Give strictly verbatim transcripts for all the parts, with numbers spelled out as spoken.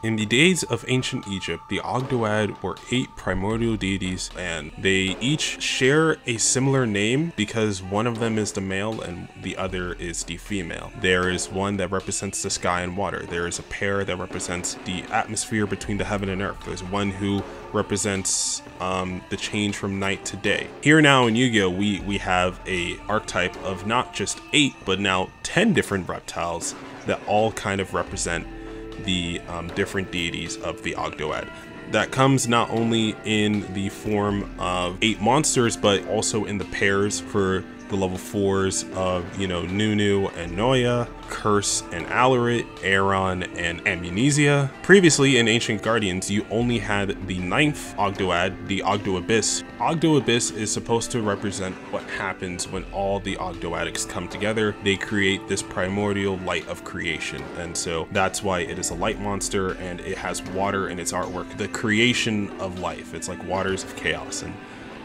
In the days of ancient Egypt, the Ogdoad were eight primordial deities, and they each share a similar name because one of them is the male and the other is the female. There is one that represents the sky and water. There is a pair that represents the atmosphere between the heaven and earth. There's one who represents um, the change from night to day. Here now in Yu-Gi-Oh, we, we have a archetype of not just eight, but now ten different reptiles that all kind of represent the um, different deities of the Ogdoad. That comes not only in the form of eight monsters, but also in the pairs for the level fours of, you know, Nunu and Noya, Curse and Alarit, Aeron and Amnesia. Previously in Ancient Guardians, you only had the ninth Ogdoad, the Ogdo Abyss. Ogdo Abyss is supposed to represent what happens when all the Ogdoadics come together. They create this primordial light of creation, and so that's why it is a light monster, and it has water in its artwork. The creation of life, it's like waters of chaos and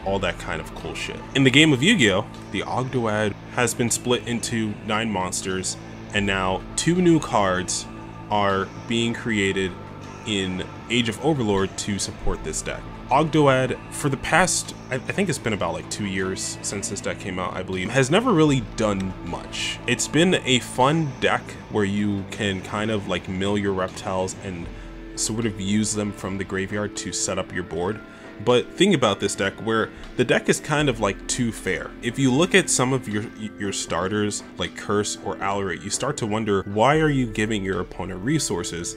all that kind of cool shit. In the game of Yu-Gi-Oh, the Ogdoad has been split into nine monsters, and now two new cards are being created in Age of Overlord to support this deck. Ogdoad, for the past, I think it's been about like two years since this deck came out, I believe, has never really done much. It's been a fun deck where you can kind of like mill your reptiles and sort of use them from the graveyard to set up your board. But think about this deck where the deck is kind of like too fair. If you look at some of your your starters like Curse or Alarit, you start to wonder, why are you giving your opponent resources?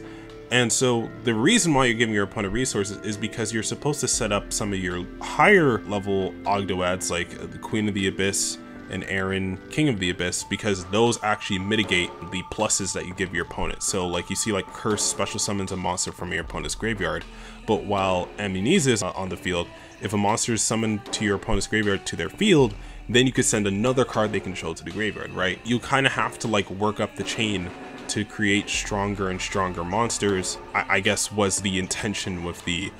And so the reason why you're giving your opponent resources is because you're supposed to set up some of your higher level Ogdoads like the Queen of the Abyss and Aeron, King of the Abyss, because those actually mitigate the pluses that you give your opponent. So like you see like Curse special summons a monster from your opponent's graveyard, but while Amnesia is on the field, if a monster is summoned to your opponent's graveyard to their field, then you could send another card they control to the graveyard, right? You kind of have to like work up the chain to create stronger and stronger monsters, I, I guess was the intention with the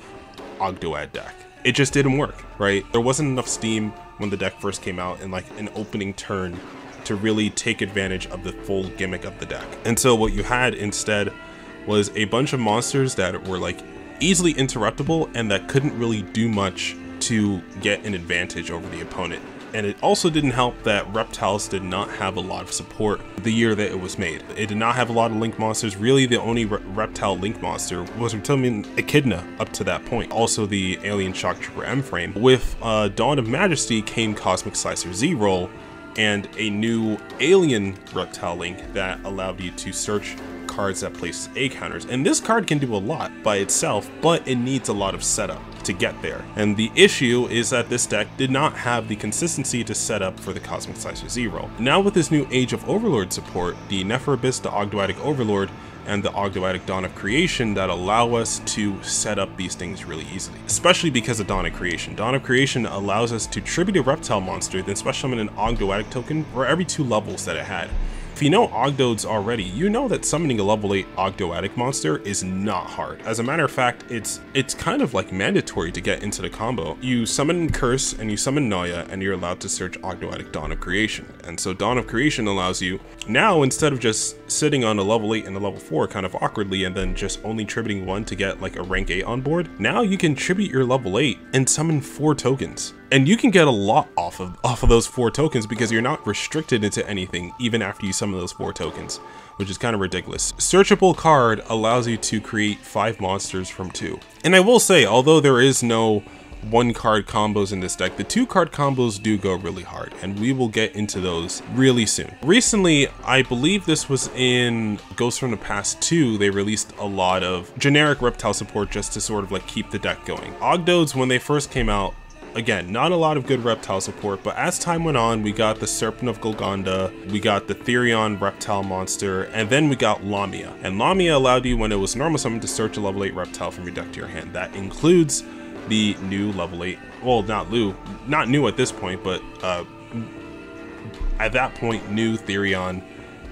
Ogdoad deck. It just didn't work, right? There wasn't enough steam when the deck first came out in like an opening turn to really take advantage of the full gimmick of the deck. And so what you had instead was a bunch of monsters that were like easily interruptible and that couldn't really do much to get an advantage over the opponent. And it also didn't help that reptiles did not have a lot of support the year that it was made. It did not have a lot of link monsters. Really, the only re reptile link monster was Reptilianne Echidna up to that point. Also, the alien shock trooper M frame. With uh, Dawn of Majesty came Cosmic Slicer Zer'oll and a new alien reptile link that allowed you to search cards that place A counters. And this card can do a lot by itself, but it needs a lot of setup to get there. And the issue is that this deck did not have the consistency to set up for the Cosmic Slicer Zer'oll. Now with this new Age of Overlord support, the Nephthys Abyss, the Ogdoadic Overlord, and the Ogdoadic Dawn of Creation that allow us to set up these things really easily, especially because of Dawn of Creation. Dawn of Creation allows us to tribute a reptile monster, then special summon an Ogdoadic token for every two levels that it had. If you know Ogdoads already, you know that summoning a level eight Ogdoadic monster is not hard. As a matter of fact, it's it's kind of like mandatory to get into the combo. You summon Curse and you summon Noya and you're allowed to search Ogdoadic Dawn of Creation. And so Dawn of Creation allows you, now instead of just sitting on a level eight and a level four kind of awkwardly and then just only tributing one to get like a rank eight on board, now you can tribute your level eight and summon four tokens. And you can get a lot off of off of those four tokens because you're not restricted into anything even after you summon those four tokens, which is kind of ridiculous. Searchable card allows you to create five monsters from two. And I will say, although there is no one card combos in this deck, the two card combos do go really hard, and we will get into those really soon. Recently, I believe this was in Ghosts from the Past two, they released a lot of generic reptile support just to sort of like keep the deck going. Ogdoads, when they first came out, again, not a lot of good reptile support, but as time went on, we got the Serpent of Golgonda, we got the Therion reptile monster, and then we got Lamia. And Lamia allowed you, when it was normal summon, to search a level eight reptile from your deck to your hand. That includes the new level eight, well, not new, not new at this point, but uh, at that point, new Therion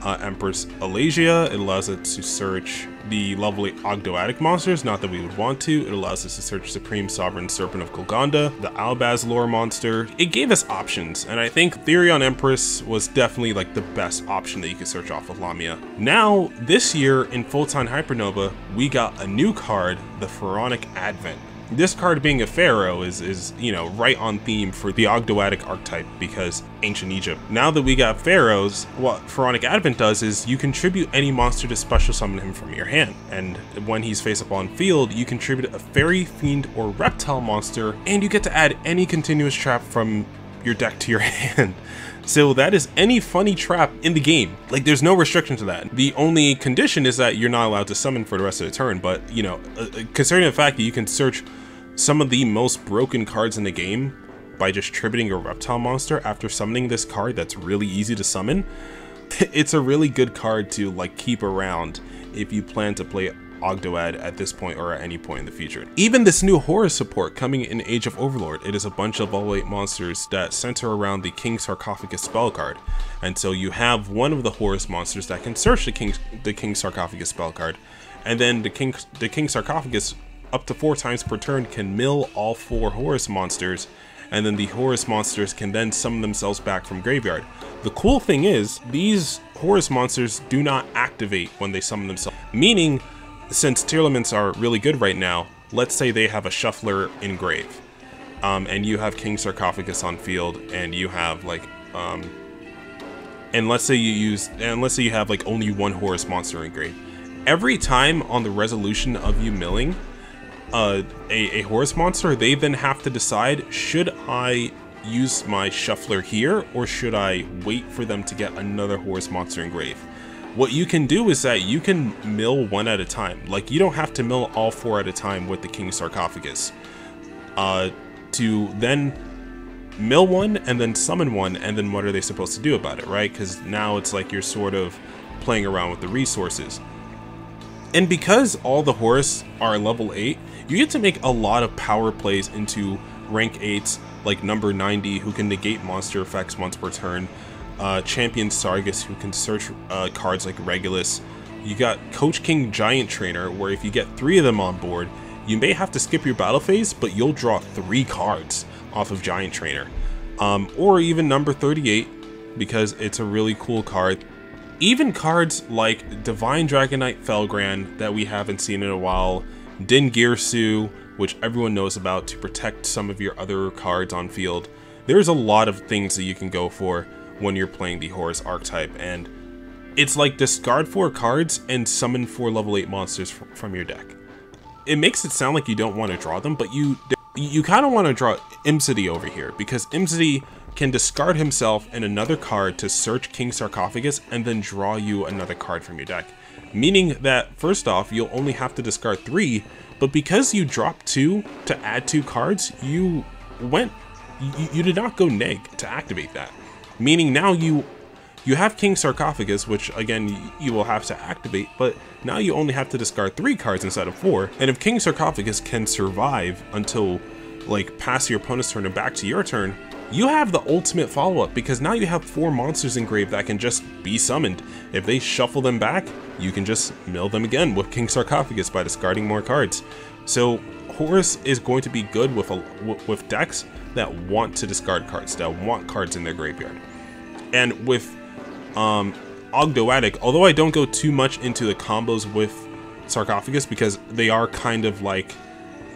uh, Empress Alasia. It allows us to search the lovely Ogdoadic monsters, not that we would want to. It allows us to search Supreme Sovereign Serpent of Golgonda, the Albaz lore monster. It gave us options, and I think Therion Empress was definitely like the best option that you could search off of Lamia. Now, this year in Photon Hypernova, we got a new card, the Pharaonic Advent. This card being a pharaoh is, is, you know, right on theme for the Ogdoadic archetype because ancient Egypt. Now that we got pharaohs, what Pharaonic Advent does is you contribute any monster to special summon him from your hand. And when he's face up on field, you contribute a fairy, fiend, or reptile monster, and you get to add any continuous trap from your deck to your hand. So that is any funny trap in the game. Like, there's no restriction to that. The only condition is that you're not allowed to summon for the rest of the turn, but, you know, uh, considering the fact that you can search some of the most broken cards in the game by just tributing a reptile monster after summoning this card that's really easy to summon, it's a really good card to, like, keep around if you plan to play Ogdoad at this point or at any point in the future. Even this new Horus support coming in Age of Overlord, it is a bunch of level eight monsters that center around the King's Sarcophagus spell card. And so you have one of the Horus monsters that can search the King's, the King's Sarcophagus spell card, and then the King, the King's Sarcophagus up to four times per turn can mill all four Horus monsters, and then the Horus monsters can then summon themselves back from graveyard. The cool thing is, these Horus monsters do not activate when they summon themselves, meaning since tier limits are really good right now, let's say they have a Shuffler in grave, um, and you have King Sarcophagus on field, and you have like, um, and let's say you use, and let's say you have like only one Horus monster in grave. Every time on the resolution of you milling uh, a, a Horus monster, they then have to decide, should I use my Shuffler here, or should I wait for them to get another Horus monster in grave? What you can do is that you can mill one at a time. Like, you don't have to mill all four at a time with the King's Sarcophagus. Uh, to then mill one and then summon one, and then what are they supposed to do about it, right? Because now it's like you're sort of playing around with the resources. And because all the Horus are level eight, you get to make a lot of power plays into rank eights, like Number ninety, who can negate monster effects once per turn. Uh, Champion Sargus, who can search uh, cards like Regulus. You got Coach King Giant Trainer, where if you get three of them on board, you may have to skip your battle phase, but you'll draw three cards off of Giant Trainer. Um, or even Number thirty-eight, because it's a really cool card. Even cards like Divine Dragonite Felgran that we haven't seen in a while, Dingirsu, which everyone knows about to protect some of your other cards on field. There's a lot of things that you can go for when you're playing the Horus archetype, and it's like discard four cards and summon four level eight monsters from your deck. It makes it sound like you don't want to draw them, but you you kind of want to draw Imsety over here, because Imsety can discard himself and another card to search King Sarcophagus and then draw you another card from your deck. Meaning that, first off, you'll only have to discard three, but because you drop two to add two cards, you went, you, you did not go neg to activate that. Meaning now you you have King Sarcophagus, which again you will have to activate, but now you only have to discard three cards instead of four. And if King Sarcophagus can survive until like past your opponent's turn and back to your turn, you have the ultimate follow-up, because now you have four monsters in grave that can just be summoned. If they shuffle them back, you can just mill them again with King Sarcophagus by discarding more cards. So Horus is going to be good with a, with decks that want to discard cards, that want cards in their graveyard. And with um, Ogdoadic, although I don't go too much into the combos with Sarcophagus, because they are kind of like,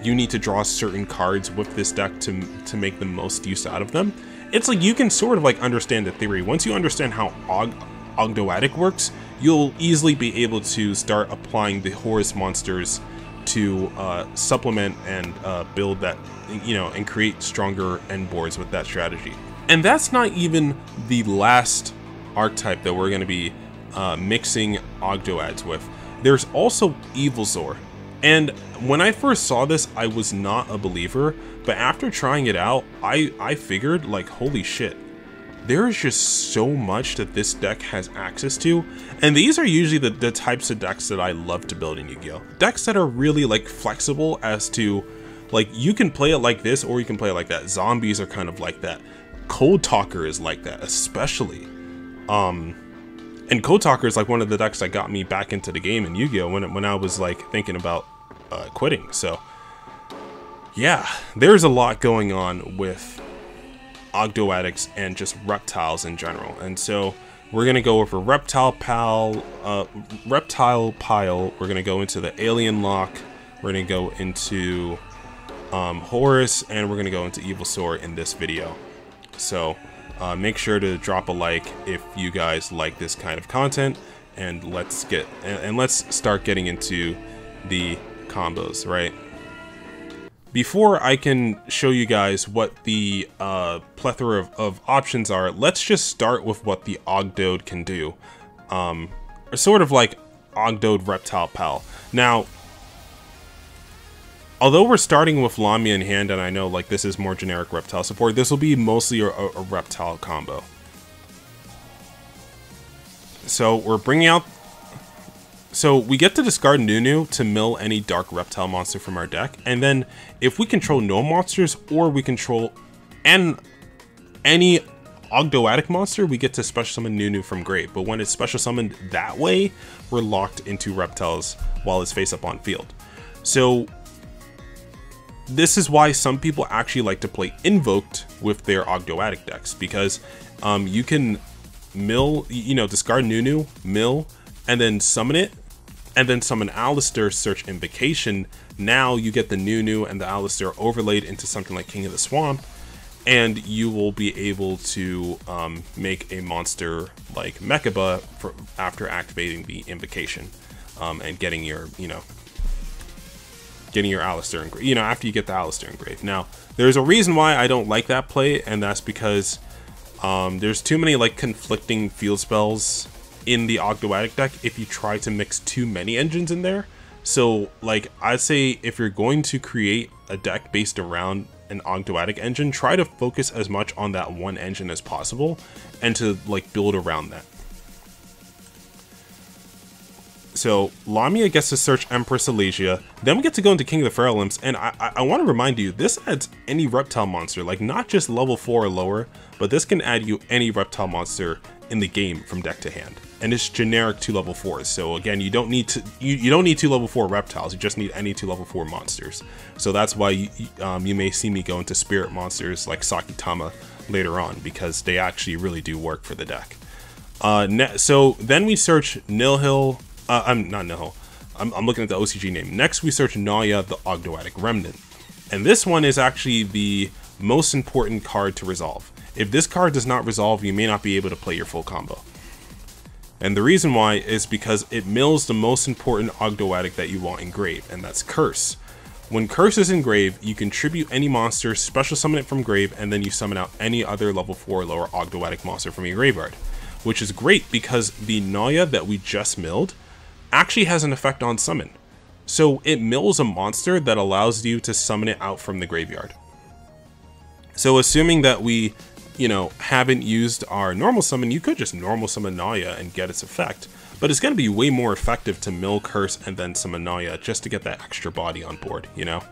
you need to draw certain cards with this deck to, to make the most use out of them. It's like you can sort of like understand the theory. Once you understand how Og Ogdoadic works, you'll easily be able to start applying the Horus monsters to uh, supplement and uh, build that, you know, and create stronger end boards with that strategy. And that's not even the last archetype that we're going to be uh, mixing Ogdoads with. There's also Evolsaur. And when I first saw this, I was not a believer, but after trying it out, I, I figured, like, holy shit, there is just so much that this deck has access to, and these are usually the, the types of decks that I love to build in Yu-Gi-Oh! Decks that are really, like, flexible as to, like, you can play it like this, or you can play it like that. Zombies are kind of like that. Cold Talker is like that, especially. Um, And Kotalker is like one of the decks that got me back into the game in Yu-Gi-Oh! when it, when I was like thinking about uh, quitting. So yeah, there's a lot going on with Ogdoadics and just reptiles in general. And so we're gonna go over Reptile Pal, uh, Reptile Pile. We're gonna go into the Alien Lock. We're gonna go into um, Horus, and we're gonna go into Evolsaur in this video. So uh, make sure to drop a like if you guys like this kind of content, and let's get and, and let's start getting into the combos, right? Before I can show you guys what the uh, plethora of, of options are, let's just start with what the Ogdoad can do. Um, sort of like Ogdoad Reptile Pal. Now, although we're starting with Lamia in hand, and I know like this is more generic reptile support, this will be mostly a, a reptile combo. So we're bringing out... So we get to discard Nunu to mill any dark reptile monster from our deck, and then if we control no monsters or we control an, any Ogdoadic monster, we get to special summon Nunu from grave. But when it's special summoned that way, we're locked into reptiles while it's face up on field. So this is why some people actually like to play Invoked with their Ogdoadic decks, because um, you can mill, you know, discard Nunu, mill, and then summon it, and then summon Alistair, search Invocation. Now you get the Nunu and the Alistair overlaid into something like King of the Swamp, and you will be able to um, make a monster like Mechaba for after activating the Invocation um, and getting your, you know, getting your Alistair engraved, you know, after you get the Alistair engraved. Now, there's a reason why I don't like that play, and that's because um, there's too many like conflicting field spells in the Ogdoadic deck if you try to mix too many engines in there. So like I'd say if you're going to create a deck based around an Ogdoadic engine, try to focus as much on that one engine as possible and to like build around that. So Lamia gets to search Empress Alasia, then we get to go into King of the Feral Imps, and I, I, I want to remind you, this adds any reptile monster, like not just level four or lower, but this can add you any reptile monster in the game from deck to hand. And it's generic to level fours. So again, you don't need to you, you don't need two level four reptiles. You just need any two level four monsters. So that's why you, um, you may see me go into spirit monsters like Sakitama later on, because they actually really do work for the deck. Uh, so then we search Nilhil. Uh, I'm not Nilhil. I'm, I'm looking at the O C G name. Next we search Noya, the Ogdoadic Remnant, and this one is actually the most important card to resolve. If this card does not resolve, you may not be able to play your full combo. And the reason why is because it mills the most important Ogdoadic that you want engraved, and that's Curse. When Curse is engraved, you can tribute any monster, special summon it from grave, and then you summon out any other level four or lower Ogdoadic monster from your graveyard. Which is great because the Naya that we just milled actually has an effect on summon. So it mills a monster that allows you to summon it out from the graveyard. So assuming that we, you know, haven't used our normal summon, you could just normal summon Naya and get its effect, but it's going to be way more effective to mill Curse and then summon Naya just to get that extra body on board, you know?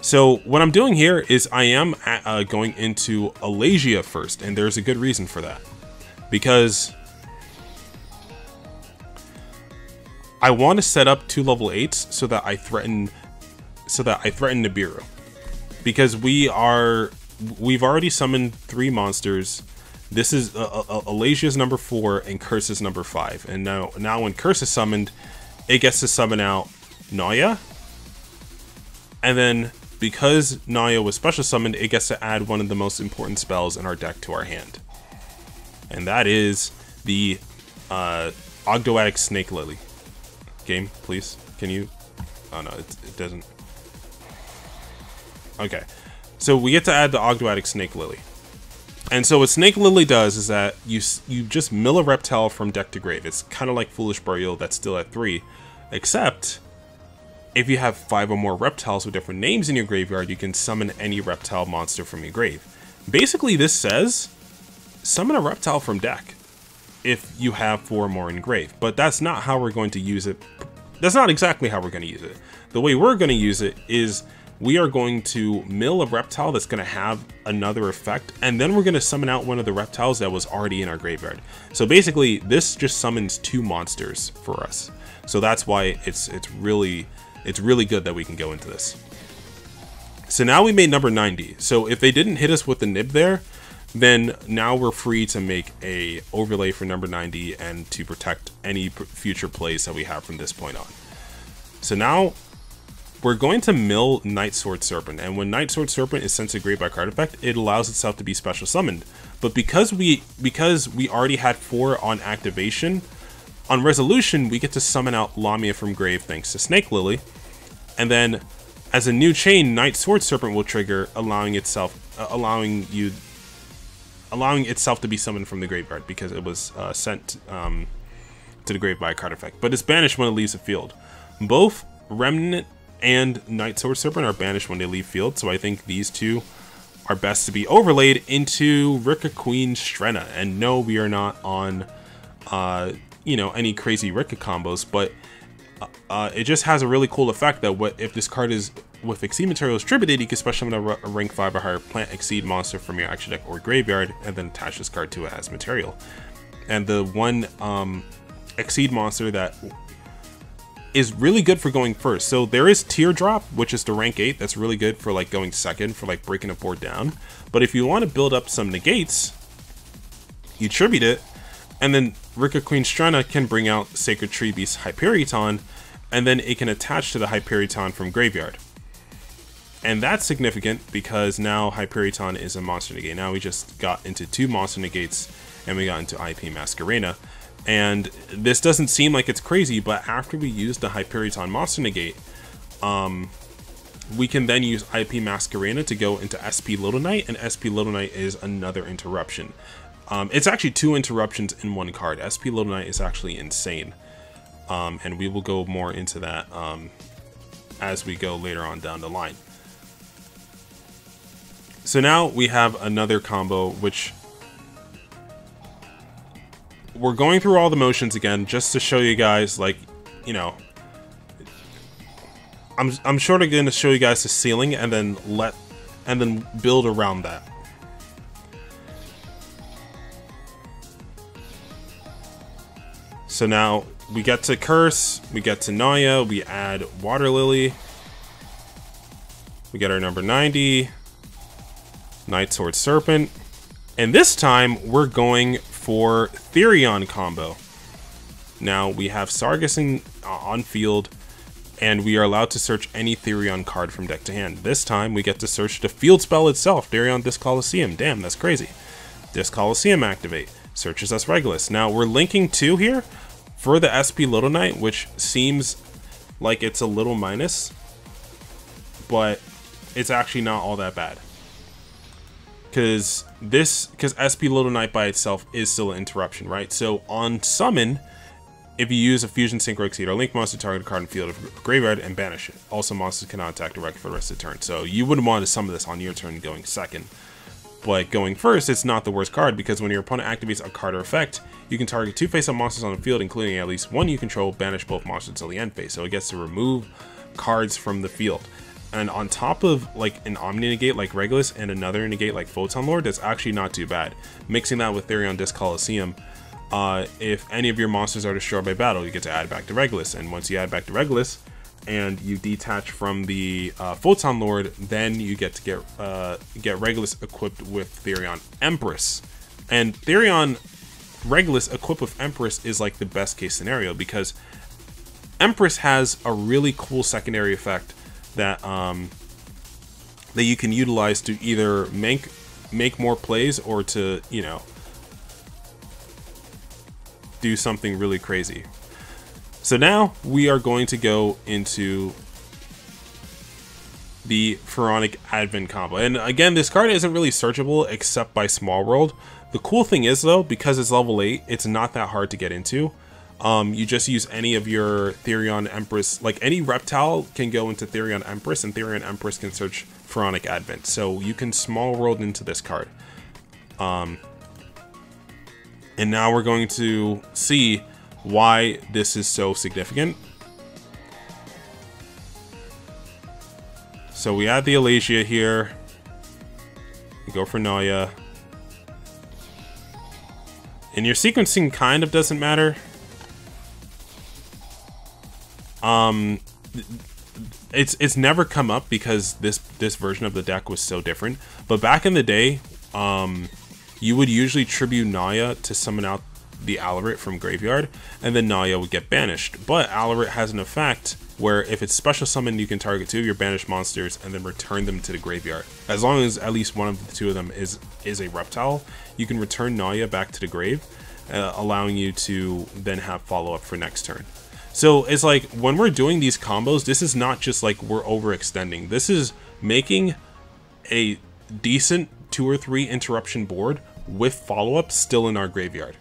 So what I'm doing here is I am uh, going into Alasia first, and there's a good reason for that, because I want to set up two level eights so that I threaten, so that I threaten Nibiru, because we are... We've already summoned three monsters. This is uh, uh, Alasia's number four and Curse is number five. And now, now when Curse is summoned, it gets to summon out Naya. And then because Naya was special summoned, it gets to add one of the most important spells in our deck to our hand. And that is the uh, Ogdoadic Snake Lily. Game, please. Can you? Oh no, it, it doesn't. Okay. So we get to add the Ogdoadic Snake Lily. And so what Snake Lily does is that you you just mill a reptile from deck to grave. It's kind of like Foolish Burial that's still at three, except if you have five or more reptiles with different names in your graveyard, you can summon any reptile monster from your grave. Basically this says, summon a reptile from deck if you have four or more in grave, but that's not how we're going to use it. That's not exactly how we're going to use it. The way we're going to use it is we are going to mill a reptile that's going to have another effect, and then we're going to summon out one of the reptiles that was already in our graveyard. So basically this just summons two monsters for us, so that's why it's it's really it's really good that we can go into this. So now we made number ninety, so if they didn't hit us with the nib there, then now we're free to make a overlay for number ninety and to protect any future plays that we have from this point on. So now we're going to mill Night Sword Serpent, and when Night Sword Serpent is sent to grave by card effect, it allows itself to be special summoned. But because we because we already had four on activation, on resolution we get to summon out Lamia from grave thanks to Snake Lily, and then as a new chain, Night Sword Serpent will trigger, allowing itself uh, allowing you. allowing itself to be summoned from the graveyard because it was uh, sent um, to the grave by a card effect, but it's banished when it leaves the field. Both Remnant and Night Sword Serpent are banished when they leave field, so I think these two are best to be overlaid into Rika Queen Strenna. And no, we are not on uh, you know, any crazy Rika combos, but uh, it just has a really cool effect that what if this card is with Exceed materials attributed, you can special summon a rank five or higher plant Exceed monster from your action deck or graveyard, and then attach this card to it as material. And the one um, Exceed monster that is really good for going first. So there is Teardrop, which is the rank eight. That's really good for like going second, for like breaking a board down. But if you want to build up some negates, you tribute it, and then Rika Queen Strenna can bring out Sacred Tree Beast Hyperyton, and then it can attach to the Hyperyton from graveyard. And that's significant because now Hyperyton is a monster negate. Now we just got into two monster negates and we got into I P Masquerena. And this doesn't seem like it's crazy, but after we use the Hyperyton monster negate, um, we can then use I P Masquerena to go into S P Little Knight, and S P Little Knight is another interruption. Um, it's actually two interruptions in one card. S P Little Knight is actually insane. Um, and we will go more into that um, as we go later on down the line. So now we have another combo, which we're going through all the motions again, just to show you guys, like, you know, I'm, I'm sort of going to show you guys the ceiling and then let, and then build around that. So now we get to Curse, we get to Naya, we add Water Lily, we get our number ninety. Night Sword Serpent, and this time we're going for Therion combo. Now we have Sargus in, uh, on field, and we are allowed to search any Therion card from deck to hand. This time we get to search the field spell itself, Therion Disc Colosseum. Damn, that's crazy. Disc Colosseum activate, searches us Regulus. Now we're linking two here for the S P Little Knight, which seems like it's a little minus, but it's actually not all that bad. Because this, because S P Little Knight by itself is still an interruption, right? So on summon, if you use a fusion, synchro, exceed, or link monster, target a card in field of graveyard and banish it. Also, monsters cannot attack the wreck for the rest of the turn. So you wouldn't want to summon this on your turn going second. But going first, it's not the worst card, because when your opponent activates a card or effect, you can target two face-up monsters on the field, including at least one you control, banish both monsters until the end phase. So it gets to remove cards from the field. And on top of like an Omni negate like Regulus and another negate like Photon Lord, that's actually not too bad. Mixing that with Therion Disc Colosseum, uh, if any of your monsters are destroyed by battle, you get to add back to Regulus. And once you add back to Regulus and you detach from the uh, Photon Lord, then you get to get uh, get Regulus equipped with Therion Empress. And Therion Regulus equipped with Empress is like the best case scenario, because Empress has a really cool secondary effect that um, that you can utilize to either make make more plays or to, you know, do something really crazy. So now we are going to go into the Pharaonic Advent combo. And again, this card isn't really searchable except by Small World. The cool thing is though, because it's level eight, it's not that hard to get into. Um, you just use any of your Therion Empress, like any reptile can go into Therion Empress, and Therion Empress can search Pharaonic Advent. So you can Small World into this card. Um, and now we're going to see why this is so significant. So we add the Alasia here. We go for Noya. And your sequencing kind of doesn't matter. Um, it's it's never come up because this this version of the deck was so different. But back in the day, um, you would usually tribute Naya to summon out the Alarit from graveyard, and then Naya would get banished. But Alarit has an effect where if it's special summoned, you can target two of your banished monsters and then return them to the graveyard. As long as at least one of the two of them is is a reptile, you can return Naya back to the grave, uh, allowing you to then have follow up for next turn. So it's like when we're doing these combos, this is not just like we're overextending. This is making a decent two or three interruption board with follow-up still in our graveyard.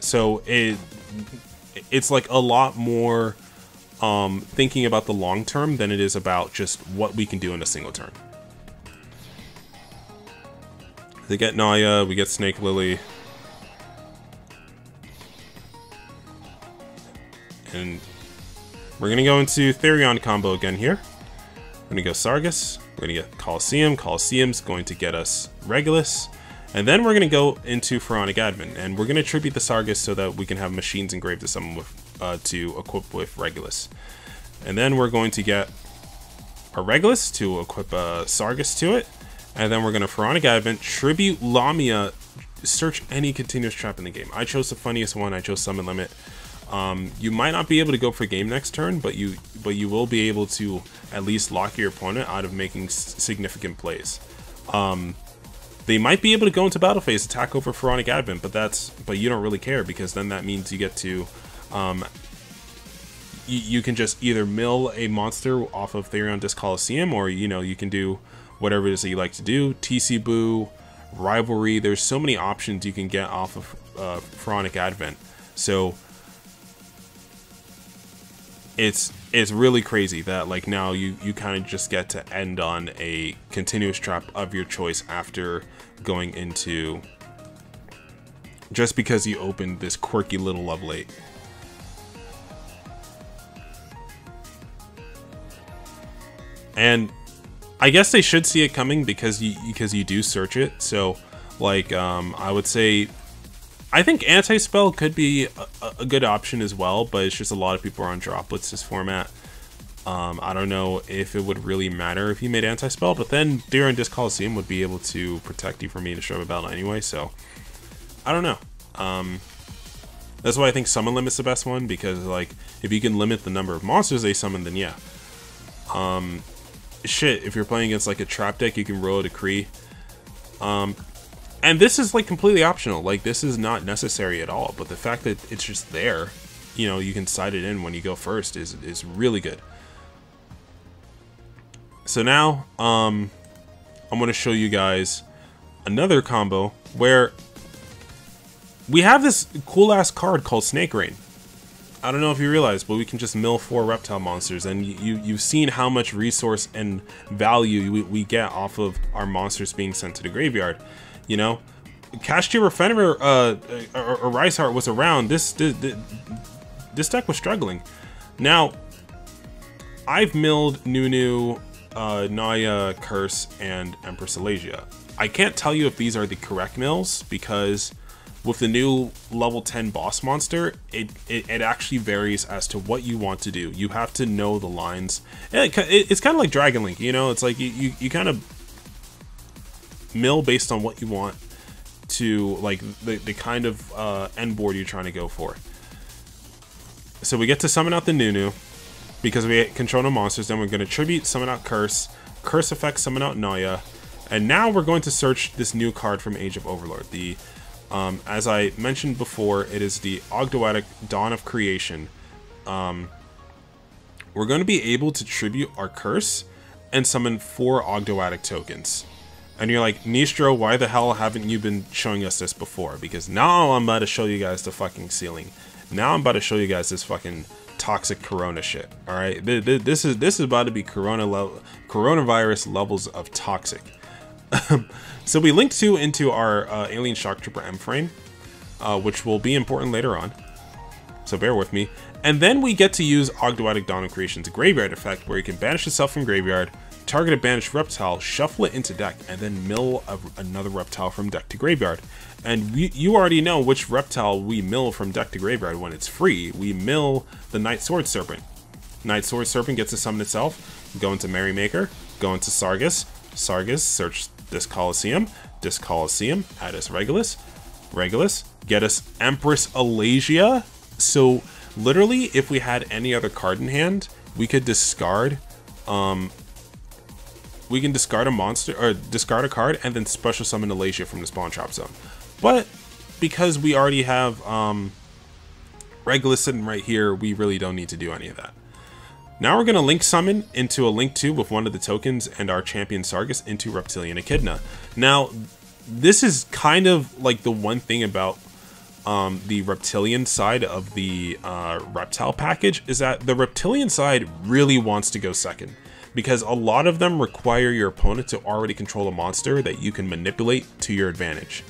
So it it's like a lot more um, thinking about the long term than it is about just what we can do in a single turn. They get Naya, we get Snake Lily. And we're going to go into Therion combo again here. We're going to go Sargus. We're going to get Colosseum. Colosseum's going to get us Regulus. And then we're going to go into Pharaonic Advent. And we're going to tribute the Sargus so that we can have machines engraved to summon with, uh, to equip with Regulus. And then we're going to get a Regulus to equip a Sargus to it. And then we're going to Pharaonic Advent, tribute Lamia, search any continuous trap in the game. I chose the funniest one. I chose Summon Limit. Um, you might not be able to go for game next turn, but you but you will be able to at least lock your opponent out of making s significant plays. Um, they might be able to go into battle phase, attack over Pharaonic Advent, but that's but you don't really care because then that means you get to um, you, you can just either mill a monster off of Therion Disc Coliseum, or you know you can do whatever it is that you like to do. T C Boo, Rivalry. There's so many options you can get off of uh, Pharaonic Advent. So. It's it's really crazy that like now you you kind of just get to end on a continuous trap of your choice after going into just because you opened this quirky little level eight. And I guess they should see it coming because you because you do search it. So like um, I would say. I think anti-spell could be a, a good option as well, but it's just a lot of people are on droplets this format. Um, I don't know if it would really matter if you made anti-spell, but then Therion Disc Coliseum would be able to protect you from me to show a battle anyway, so I don't know. Um, that's why I think Summon Limit's the best one, because like if you can limit the number of monsters they summon, then yeah. Um, shit, if you're playing against like a trap deck, you can roll a Decree. Um... And this is like completely optional, like this is not necessary at all, but the fact that it's just there, you know, you can side it in when you go first is, is really good. So now, um, I'm going to show you guys another combo where we have this cool ass card called Snake Rain. I don't know if you realize, but we can just mill four reptile monsters, and you, you've seen how much resource and value we, we get off of our monsters being sent to the graveyard. You know, Kashyyyk or Fenrir uh, or, or Rysheart was around. This, this this deck was struggling. Now, I've milled Nunu, uh, Naya, Curse, and Empress Alasia. I can't tell you if these are the correct mills because with the new level ten boss monster, it, it, it actually varies as to what you want to do. You have to know the lines. It, it, it's kind of like Dragon Link, you know? It's like you, you, you kind of mill based on what you want to, like the, the kind of uh, end board you're trying to go for. So we get to summon out the Nunu because we control no monsters. Then we're going to tribute, summon out Curse, Curse effect, summon out Naya, and now we're going to search this new card from Age of Overlord. The, um, as I mentioned before, it is the Ogdoadic Dawn of Creation. Um, we're going to be able to tribute our Curse and summon four Ogdoadic tokens. And you're like, Nistro, why the hell haven't you been showing us this before? Because now I'm about to show you guys the fucking ceiling. Now I'm about to show you guys this fucking toxic Corona shit. All right, this is this is about to be Corona level, coronavirus levels of toxic. So we linked two into our uh, Alien Shock Trooper M frame, uh, which will be important later on. So bear with me. And then we get to use Ogdoadic Dawn of Creation's graveyard effect, where you can banish itself from graveyard, target a banished reptile, shuffle it into deck, and then mill a, another reptile from deck to graveyard. And we, you already know which reptile we mill from deck to graveyard when it's free. We mill the Night Sword Serpent. Night Sword Serpent gets to summon itself, go into Merrymaker, go into Sargus, Sargus, search this Colosseum, this Colosseum, add us Regulus, Regulus, get us Empress Alasia. So literally, if we had any other card in hand, we could discard, um, we can discard a monster, or discard a card, and then special summon Alasia from the spawn trap zone. But because we already have um, Regulus sitting right here, we really don't need to do any of that. Now we're going to Link Summon into a Link two with one of the tokens and our Champion Sargus into Reptilianne Echidna. Now, this is kind of like the one thing about um, the Reptilian side of the uh, Reptile package, is that the Reptilian side really wants to go second, because a lot of them require your opponent to already control a monster that you can manipulate to your advantage.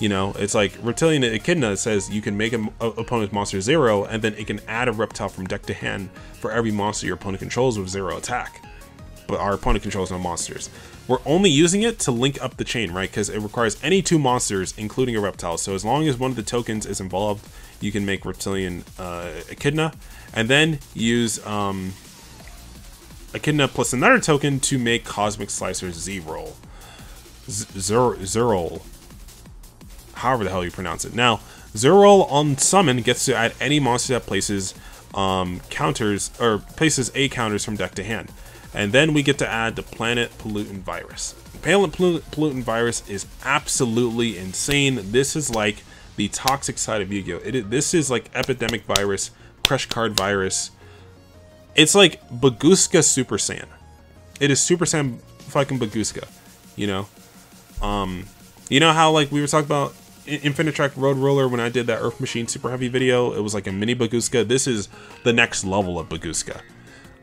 You know, it's like Reptilianne Echidna says you can make an opponent's monster zero, and then it can add a reptile from deck to hand for every monster your opponent controls with zero attack. But our opponent controls no monsters. We're only using it to link up the chain, right? Because it requires any two monsters, including a reptile. So as long as one of the tokens is involved, you can make Reptilianne uh, Echidna, and then use um, Echidna plus another token to make Cosmic Slicer Zer'oll. Zer'oll. However the hell you pronounce it. Now, Zer'oll on summon gets to add any monster that places um, counters or places a counters from deck to hand, and then we get to add the Planet Pollutant Virus. Planet Pollutant Virus is absolutely insane. This is like the toxic side of Yu-Gi-Oh. It this is like Epidemic Virus, Crush Card Virus. It's like Baguska Super Saiyan. It is Super Saiyan fucking Baguska. You know, um, you know how like we were talking about Infinite Track Road Roller when I did that Earth Machine Super Heavy video. It was like a mini Baguska. This is the next level of Baguska.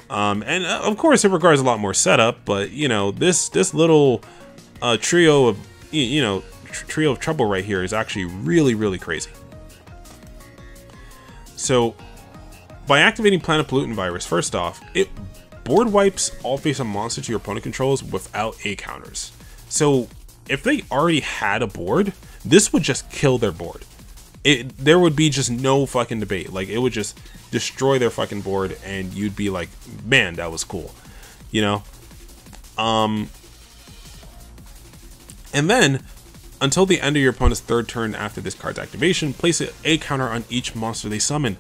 Um, and of course it requires a lot more setup, but you know, this this little uh, trio of, you know, tr trio of trouble right here is actually really, really crazy. So by activating Planet Pollutant Virus, first off, it board wipes all face-up monsters your opponent controls without A counters. So if they already had a board, this would just kill their board. It, there would be just no fucking debate. Like, it would just destroy their fucking board, and you'd be like, man, that was cool, you know? Um, and then, until the end of your opponent's third turn after this card's activation, place an A counter on each monster they summon.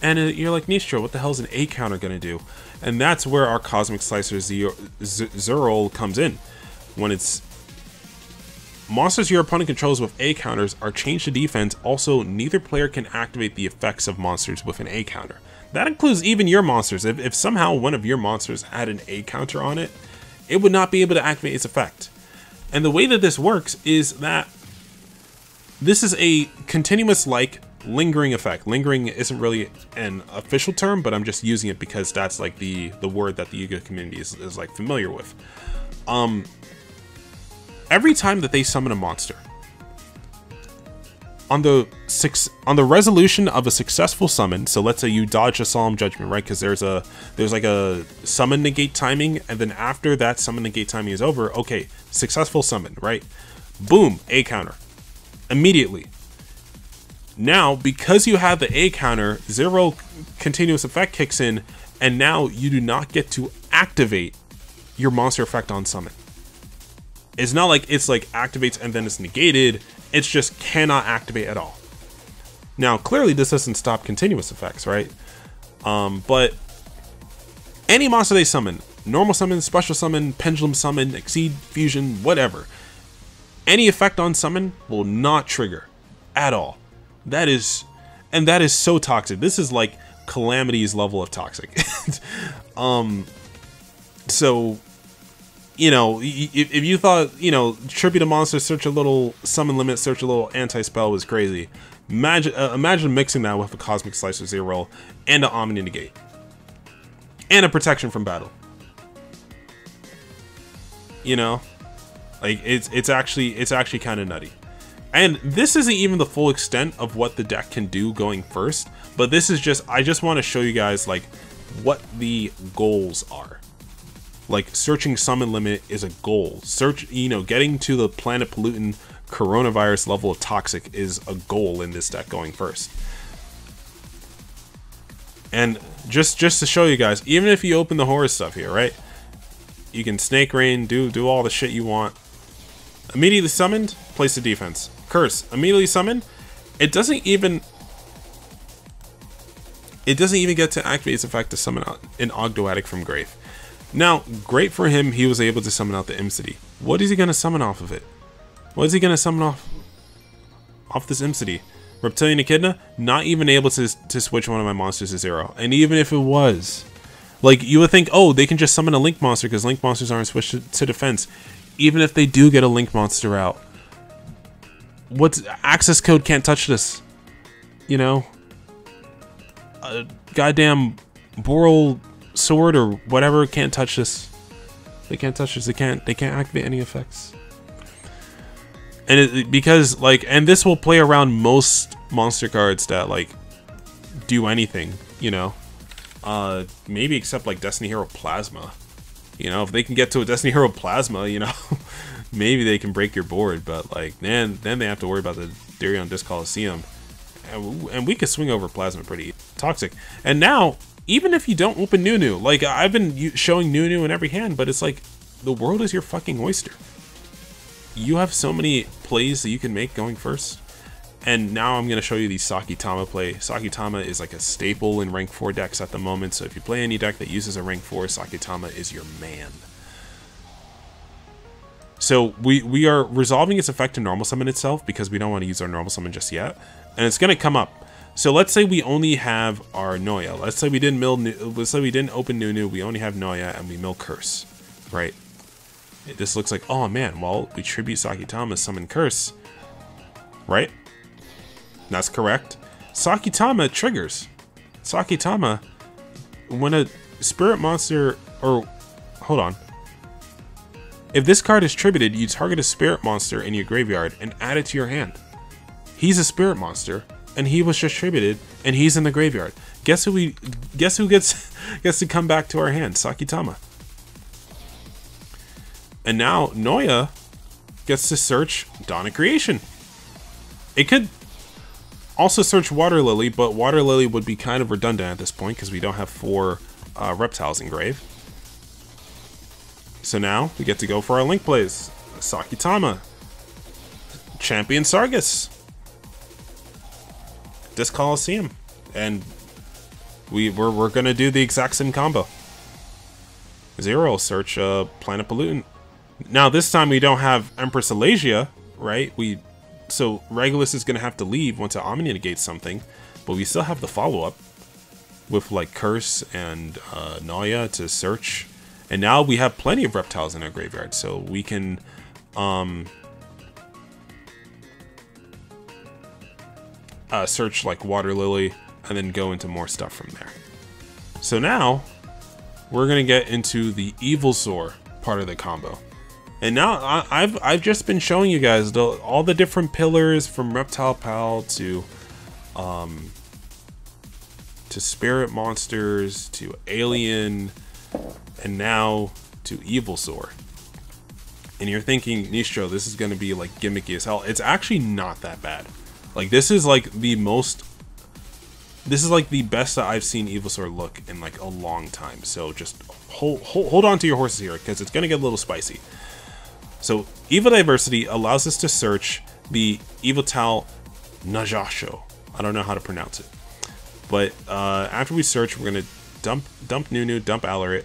And you're like, Nistro, what the hell is an A counter gonna do? And that's where our Cosmic Slicer Zer'oll comes in. When it's monsters your opponent controls with A counters are changed to defense. Also, neither player can activate the effects of monsters with an A counter. That includes even your monsters. If, if somehow one of your monsters had an A counter on it, it would not be able to activate its effect. And the way that this works is that this is a continuous, like, lingering effect. Lingering isn't really an official term, but I'm just using it because that's like the, the word that the Yu-Gi-Oh community is, is like familiar with. Um... Every time that they summon a monster, on the six on the resolution of a successful summon, so let's say you dodge a Solemn Judgment, right? Because there's a there's like a summon negate timing, and then after that summon negate timing is over, okay, successful summon, right? Boom, A counter, immediately. Now, because you have the A counter, Zero continuous effect kicks in, and now you do not get to activate your monster effect on summon. It's not like it's like activates and then it's negated. It's just cannot activate at all. Now, clearly this doesn't stop continuous effects, right? Um, but any monster they summon, normal summon, special summon, pendulum summon, exceed, fusion, whatever, any effect on summon will not trigger at all. That is, and that is so toxic. This is like Calamity's level of toxic. um, so... You know, if you thought, you know, tribute a monster, search a little summon limit, search a little anti-spell was crazy. Imagine, uh, imagine mixing that with a Cosmic Slicer Zer'oll and an Omni Negate. And a protection from battle. You know? Like, it's it's actually it's actually kind of nutty. And this isn't even the full extent of what the deck can do going first, but this is just, I just want to show you guys, like, what the goals are. Like, searching summon limit is a goal. Search, you know, getting to the planet pollutant coronavirus level of toxic is a goal in this deck going first. And just just to show you guys, even if you open the Horus stuff here, right? You can Snake Rain, do do all the shit you want. Immediately summoned, place a defense. Curse, immediately summoned. It doesn't even It doesn't even get to activate its effect to summon an Ogdoadic from Grave. Now, great for him, he was able to summon out the Imsety. What is he gonna summon off of it? What is he gonna summon off off this Imsety? Reptilianne Echidna, not even able to, to switch one of my monsters to zero. And even if it was, like, you would think, oh, they can just summon a Link monster because Link monsters aren't switched to, to defense. Even if they do get a Link monster out, what's access code can't touch this, you know? A goddamn Boral sword or whatever can't touch this. They can't touch this. They can't. They can't activate any effects. And it, because, like, and this will play around most monster cards that, like, do anything, you know? Uh, maybe except, like, Destiny Hero Plasma. You know, if they can get to a Destiny Hero Plasma, you know, maybe they can break your board, but, like, then, then they have to worry about the Therion Colosseum. And, and we could swing over Plasma pretty toxic. And now, even if you don't open Nunu, like, I've been showing Nunu in every hand, but it's like, the world is your fucking oyster. You have so many plays that you can make going first. And now I'm going to show you the Sakitama play. Sakitama is like a staple in rank four decks at the moment, so if you play any deck that uses a rank four, Sakitama is your man. So we, we are resolving its effect to normal summon itself because we don't want to use our normal summon just yet. And it's going to come up. So let's say we only have our Noya. Let's say we didn't mill, let's say we didn't open Nunu, we only have Noya and we mill Curse, right? This looks like, oh man, well, we tribute Sakitama, summon Curse, right? That's correct. Sakitama triggers. Sakitama, when a spirit monster, or, hold on. If this card is tributed, you target a spirit monster in your graveyard and add it to your hand. He's a spirit monster, and he was just tributed, and he's in the graveyard. Guess who we, guess who gets, gets to come back to our hand? Sakitama. And now Noya gets to search Dawn of Creation. It could also search Water Lily, but Water Lily would be kind of redundant at this point because we don't have four uh, reptiles in Grave. So now we get to go for our Link plays. Sakitama, Champion Sargus, this Colosseum, and we we're, we're gonna do the exact same combo. Zero search uh, Planet Pollutant. Now this time we don't have Empress Alasia, right? We so Regulus is gonna have to leave once it Omni negates something, but we still have the follow-up with like Curse and uh, Noya to search, and now we have plenty of reptiles in our graveyard, so we can um, uh, search like Water Lily and then go into more stuff from there. So now we're gonna get into the Evolsaur part of the combo. And now I, I've I've just been showing you guys the, all the different pillars from Reptile Pal to, um, to Spirit Monsters, to Alien, and now to Evolsaur. And you're thinking, Nistro, this is gonna be like gimmicky as hell. It's actually not that bad. Like this is like the most, this is like the best that I've seen Evolsaur look in like a long time. So just hold hold, hold on to your horses here because it's gonna get a little spicy. So, Evil Diversity allows us to search the Evoltal Najasho. I don't know how to pronounce it. But uh, after we search, we're going to dump dump Nunu, dump Alarit,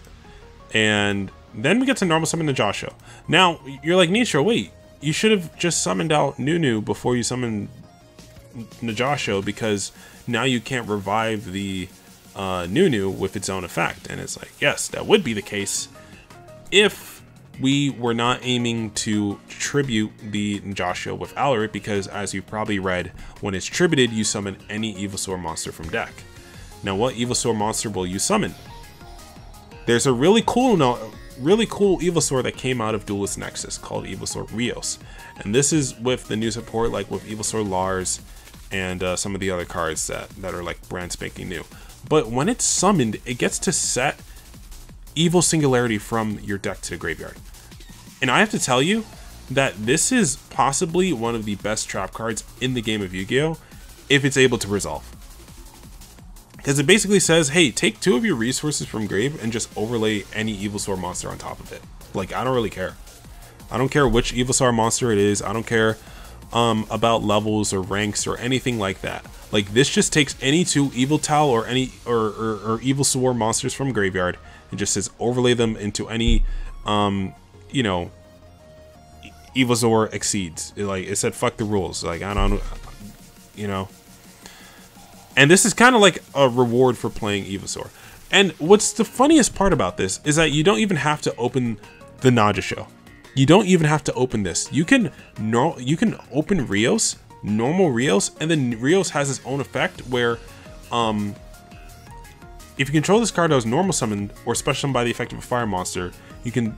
and then we get to normal summon Najasho. Now, you're like, Nisho, wait, you should have just summoned out Nunu before you summoned Najasho because now you can't revive the uh, Nunu with its own effect. And it's like, yes, that would be the case if we were not aiming to tribute the Najasho with Alarit because, as you probably read, when it's tributed, you summon any Evolsaur monster from deck. Now, what Evolsaur monster will you summon? There's a really cool, no, really cool Evolsaur that came out of Duelist Nexus called Evolsaur Rios, and this is with the new support, like with Evolsaur Lars and uh, some of the other cards that that are like brand spanking new. But when it's summoned, it gets to set Evil Singularity from your deck to the graveyard. And I have to tell you that this is possibly one of the best trap cards in the game of Yu-Gi-Oh! If it's able to resolve. Because it basically says, hey, take two of your resources from grave and just overlay any Evolsaur monster on top of it. Like, I don't really care. I don't care which Evolsaur monster it is. I don't care um, about levels or ranks or anything like that. Like, this just takes any two Evoltal or any or, or, or Evolsaur monsters from graveyard and just says overlay them into any, um, you know, Evolsaur exceeds. It, like, it said, fuck the rules. Like, I don't, you know. And this is kind of like a reward for playing Evolsaur. And what's the funniest part about this is that you don't even have to open the Naja show. You don't even have to open this. You can no, you can open Rios, normal Rios, and then Rios has its own effect where um, if you control this card that was normal summoned or special summoned by the effect of a fire monster, you can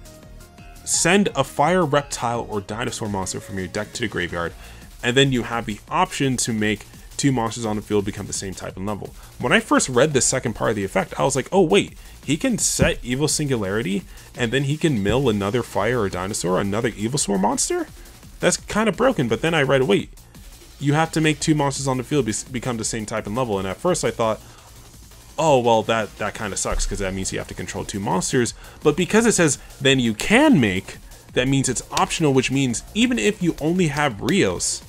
send a fire reptile or dinosaur monster from your deck to the graveyard, and then you have the option to make two monsters on the field become the same type and level. When I first read the second part of the effect, I was like, oh wait, he can set Evil Singularity and then he can mill another fire or dinosaur, another Evolsaur monster? That's kind of broken. But then I read, wait, you have to make two monsters on the field be become the same type and level. And at first I thought, oh well, that, that kind of sucks because that means you have to control two monsters. But because it says then you can make, that means it's optional, which means even if you only have Rios,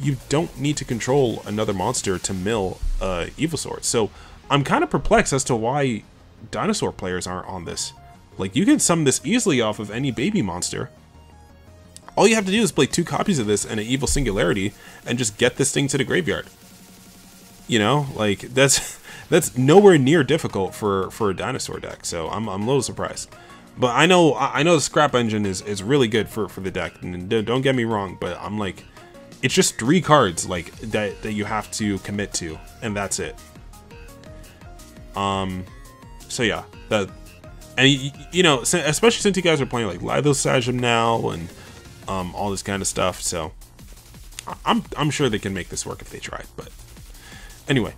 you don't need to control another monster to mill uh, Evolsaur. So I'm kind of perplexed as to why dinosaur players aren't on this. Like, you can sum this easily off of any baby monster. All you have to do is play two copies of this and an Evil Singularity and just get this thing to the graveyard. You know, like, that's that's nowhere near difficult for, for a dinosaur deck. So I'm, I'm a little surprised. But I know I know the scrap engine is, is really good for, for the deck. And don't get me wrong, but I'm like, it's just three cards like that that you have to commit to, and that's it. Um, so yeah, that, and you, you know, especially since you guys are playing like Lido Sajum now and um, all this kind of stuff, so I'm I'm sure they can make this work if they try. But anyway,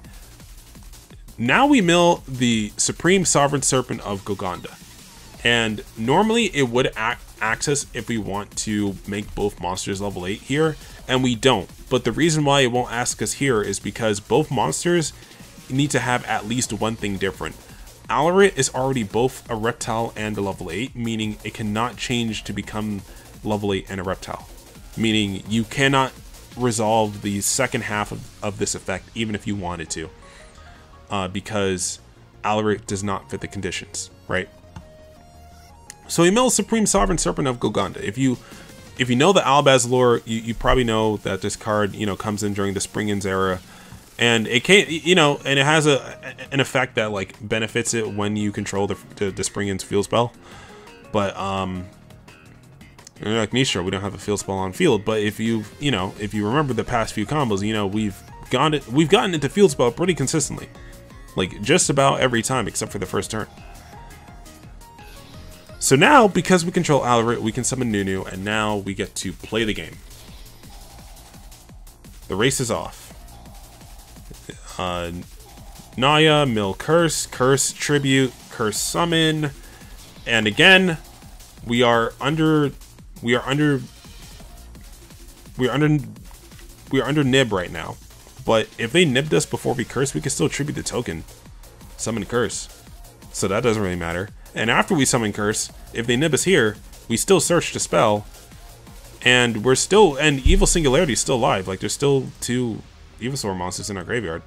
now we mill the Supreme Sovereign Serpent of Golgonda, and normally it would act access if we want to make both monsters level eight here. And we don't, but the reason why it won't ask us here is because both monsters need to have at least one thing different. Alarit is already both a reptile and a level eight, meaning it cannot change to become level eight and a reptile. Meaning you cannot resolve the second half of, of this effect even if you wanted to, uh, because Alarit does not fit the conditions, right? So he mills Supreme Sovereign Serpent of Golgonda. If you If you know the Albaz lore, you, you probably know that this card, you know, comes in during the Springin's era, and it can't, you know, and it has a an effect that like benefits it when you control the the, the Springin's field spell. But um, you're like me, sure, we don't have a field spell on field. But if you, you know, if you remember the past few combos, you know, we've gone to, we've gotten into field spell pretty consistently, like just about every time except for the first turn. So now, because we control Alarit, we can summon Nunu, and now we get to play the game. The race is off. Uh, Naya, mill Curse, Curse Tribute, Curse Summon, and again, we are under, we are under, we are under, we are under nib right now. But if they nibbed us before we curse, we can still tribute the token, summon Curse. So that doesn't really matter. And after we summon Curse, if they nib us here, we still search the spell, and we're still, and Evil Singularity is still live. Like, there's still two Evolsaur monsters in our graveyard,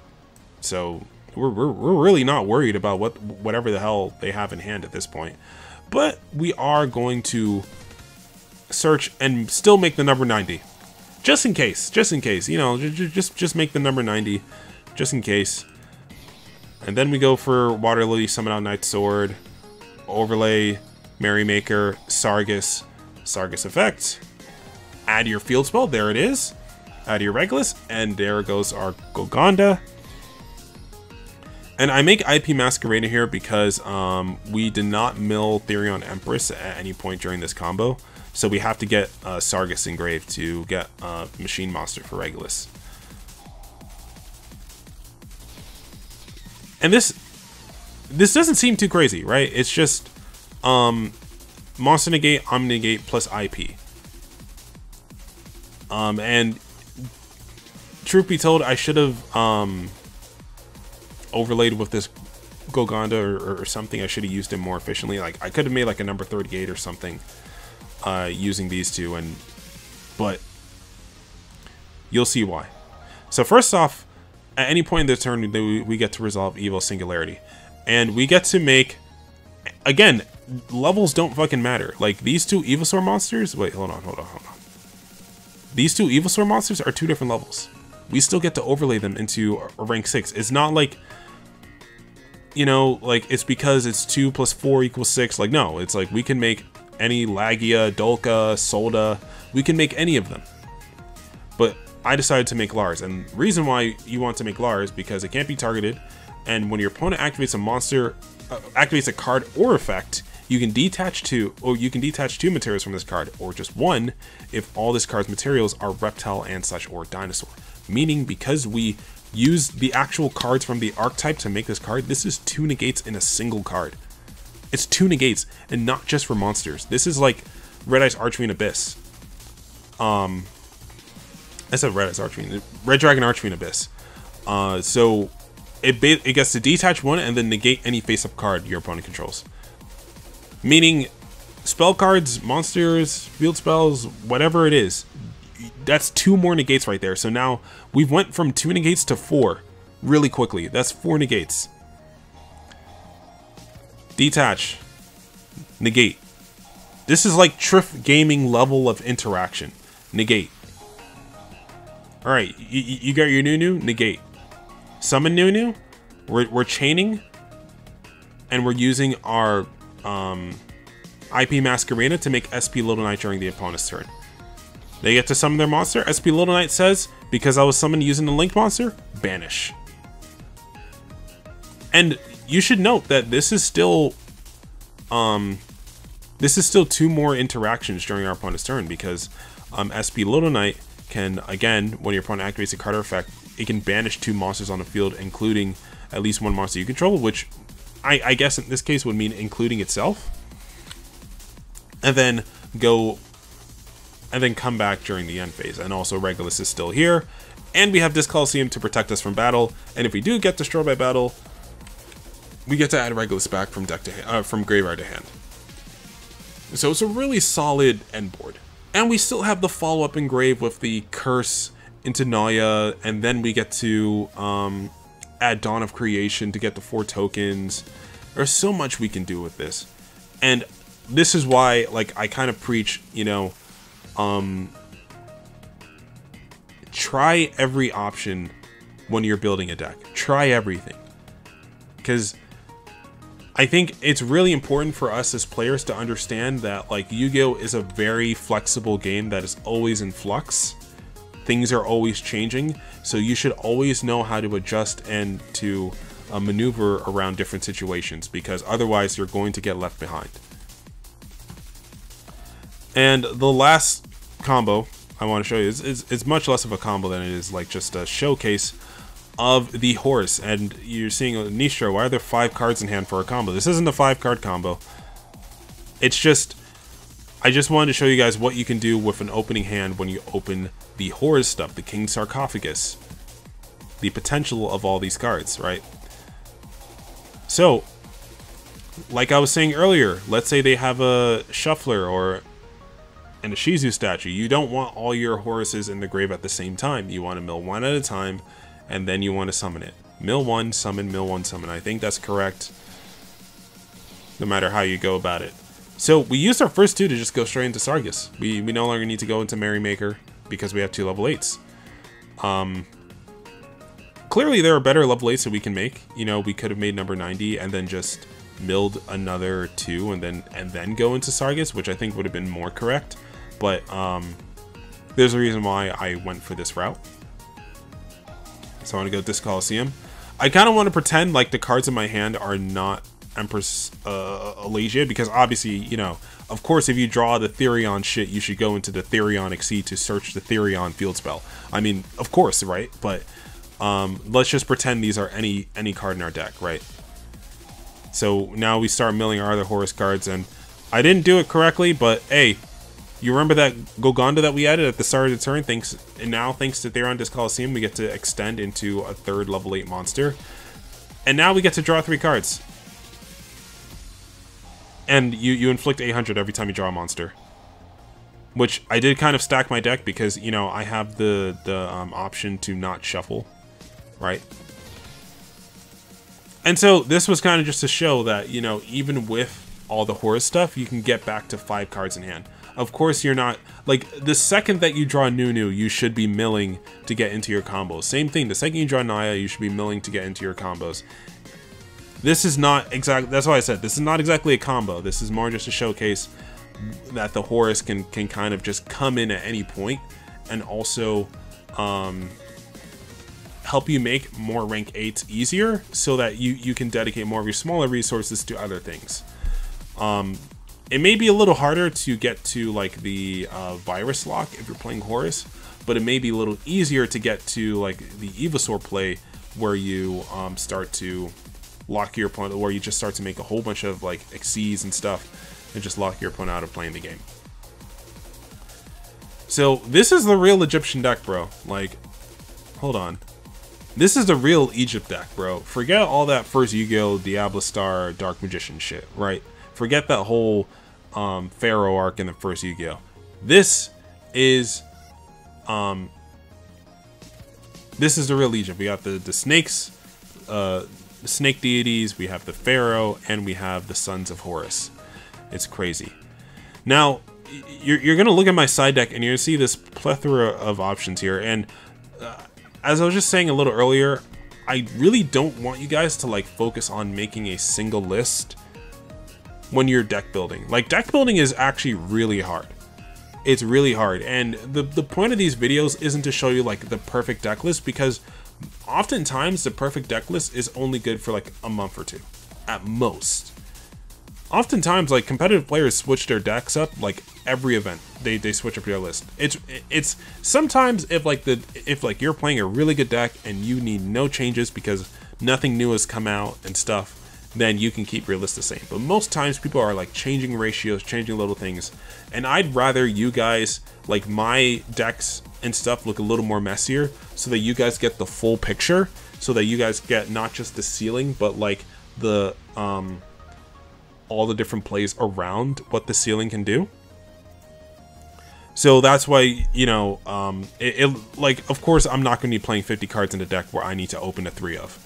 so we're, we're, we're really not worried about what whatever the hell they have in hand at this point. But we are going to search and still make the number ninety, just in case, just in case, you know, just just, just make the number ninety, just in case. And then we go for Water Lily, summon out Night Sword, overlay Merrymaker, Sargus, Sargus effect, add your field spell, there it is, add your Regulus, and there goes our Golgonda. And I make I P Masquerader here because um, we did not mill Therion Empress at any point during this combo, so we have to get uh, Sargus engraved to get uh, Machine Monster for Regulus. And this this doesn't seem too crazy, right? It's just um, monster negate, omnegate plus I P. Um, and truth be told, I should have um, overlaid with this Golgonda or, or something. I should have used it more efficiently. Like I could have made like a number thirty-eight or something uh, using these two, and but you'll see why. So first off, at any point in the turn, we get to resolve Evil Singularity, and we get to make, again, levels don't fucking matter. Like these two Evolsaur monsters. Wait, hold on, hold on, hold on. These two Evolsaur monsters are two different levels. We still get to overlay them into a rank six. It's not like, you know, like it's because it's two plus four equals six. Like no, it's like we can make any Lagia, Dolka, Solda. We can make any of them. But I decided to make Lars, and the reason why you want to make Lars because it can't be targeted, and when your opponent activates a monster, uh, activates a card or effect, you can detach two, or you can detach two materials from this card, or just one if all this card's materials are reptile and slash or dinosaur. Meaning, because we use the actual cards from the archetype to make this card, this is two negates in a single card. It's two negates, and not just for monsters. This is like Red Eyes Archfiend and Abyss. Um. I said Red Eyes Archfiend, Red Dragon Archfiend Abyss. Uh, so it it gets to detach one and then negate any face-up card your opponent controls. Meaning, spell cards, monsters, field spells, whatever it is, that's two more negates right there. So now we've went from two negates to four really quickly. That's four negates. Detach, negate. This is like Triff Gaming level of interaction. Negate. All right, you, you got your Nunu, negate. Summon Nunu, we're, we're chaining, and we're using our um, I P Masquerina to make S P Little Knight during the opponent's turn. They get to summon their monster, S P Little Knight says, because I was summoned using the Link monster, banish. And you should note that this is still, um, this is still two more interactions during our opponent's turn, because um, S P Little Knight can, again, when your opponent activates a card or effect, it can banish two monsters on the field, including at least one monster you control, which I, I guess in this case would mean including itself, and then go and then come back during the end phase. And also Regulus is still here, and we have this Colosseum to protect us from battle, and if we do get destroyed by battle, we get to add Regulus back from deck to uh, from graveyard to hand. So it's a really solid end board. And we still have the follow-up engrave with the Curse into Noya, and then we get to um, add Dawn of Creation to get the four tokens. There's so much we can do with this. And this is why, like, I kind of preach, you know, um, try every option when you're building a deck. Try everything. Because I think it's really important for us as players to understand that, like, Yu-Gi-Oh is a very flexible game that is always in flux. Things are always changing, so you should always know how to adjust and to uh, maneuver around different situations, because otherwise you're going to get left behind. And the last combo I want to show you is, is, is much less of a combo than it is like just a showcase of the Horus. And you're seeing Nisha, why are there five cards in hand for a combo? This isn't a five card combo. It's just, I just wanted to show you guys what you can do with an opening hand when you open the Horus stuff, the King's Sarcophagus, the potential of all these cards, right? So like I was saying earlier, let's say they have a Shuffler or an Ishizu statue. You don't want all your Horuses in the grave at the same time. You want to mill one at a time, and then you want to summon it. Mill one, summon, mill one, summon. I think that's correct, no matter how you go about it. So we used our first two to just go straight into Sargus. We, we no longer need to go into Merrymaker because we have two level eights. Um, clearly there are better level eights that we can make. You know, we could have made number ninety and then just milled another two and then and then go into Sargus, which I think would have been more correct. But um, there's a reason why I went for this route. So I want to go with this Colosseum. I kind of want to pretend like the cards in my hand are not Empress uh, Alasia, because obviously, you know, of course, if you draw the Therion shit, you should go into the Therionic Sea to search the Therion field spell. I mean, of course, right? But um, let's just pretend these are any any card in our deck, right? So now we start milling our other Horus cards, and I didn't do it correctly, but hey, you remember that Golgonda that we added at the start of the turn? Thanks, and now thanks to Therion Colosseum, we get to extend into a third level eight monster. And now we get to draw three cards. And you, you inflict eight hundred every time you draw a monster. Which I did kind of stack my deck because, you know, I have the, the um, option to not shuffle, right? And so this was kind of just to show that, you know, even with all the Horus stuff, you can get back to five cards in hand. Of course, you're not, like, the second that you draw Nunu, you should be milling to get into your combos. Same thing, the second you draw Naya, you should be milling to get into your combos. This is not exactly, that's why I said, this is not exactly a combo. This is more just a showcase that the Horus can, can kind of just come in at any point and also um, help you make more rank eights easier so that you, you can dedicate more of your smaller resources to other things. Um, It may be a little harder to get to like the uh, Virus Lock if you're playing Horus, but it may be a little easier to get to like the Evolsaur play where you um, start to lock your opponent, where you just start to make a whole bunch of like Xyz and stuff and just lock your opponent out of playing the game. So this is the real Egyptian deck, bro. Like, hold on. This is the real Egypt deck, bro. Forget all that first Yu-Gi-Oh, Diablo-Star, Dark Magician shit, right? Forget that whole um, Pharaoh arc in the first Yu-Gi-Oh. This is, um, this is the real Egypt. We got the the snakes, uh, the snake deities. We have the Pharaoh, and we have the sons of Horus. It's crazy. Now you're you're gonna look at my side deck, and you're gonna see this plethora of options here. And uh, as I was just saying a little earlier, I really don't want you guys to like focus on making a single list when you're deck building. Like, deck building is actually really hard. It's really hard. And the, the point of these videos isn't to show you like the perfect deck list, because oftentimes the perfect deck list is only good for like a month or two at most. Oftentimes like competitive players switch their decks up like every event. They, they switch up their list. It's it's sometimes if like the if like you're playing a really good deck and you need no changes because nothing new has come out and stuff, then you can keep your list the same. But most times people are like changing ratios, changing little things. And I'd rather you guys, like my decks and stuff look a little more messier so that you guys get the full picture, so that you guys get not just the ceiling, but like the, um, all the different plays around what the ceiling can do. So that's why, you know, um, it, it like, of course I'm not gonna be playing fifty cards in a deck where I need to open a three of.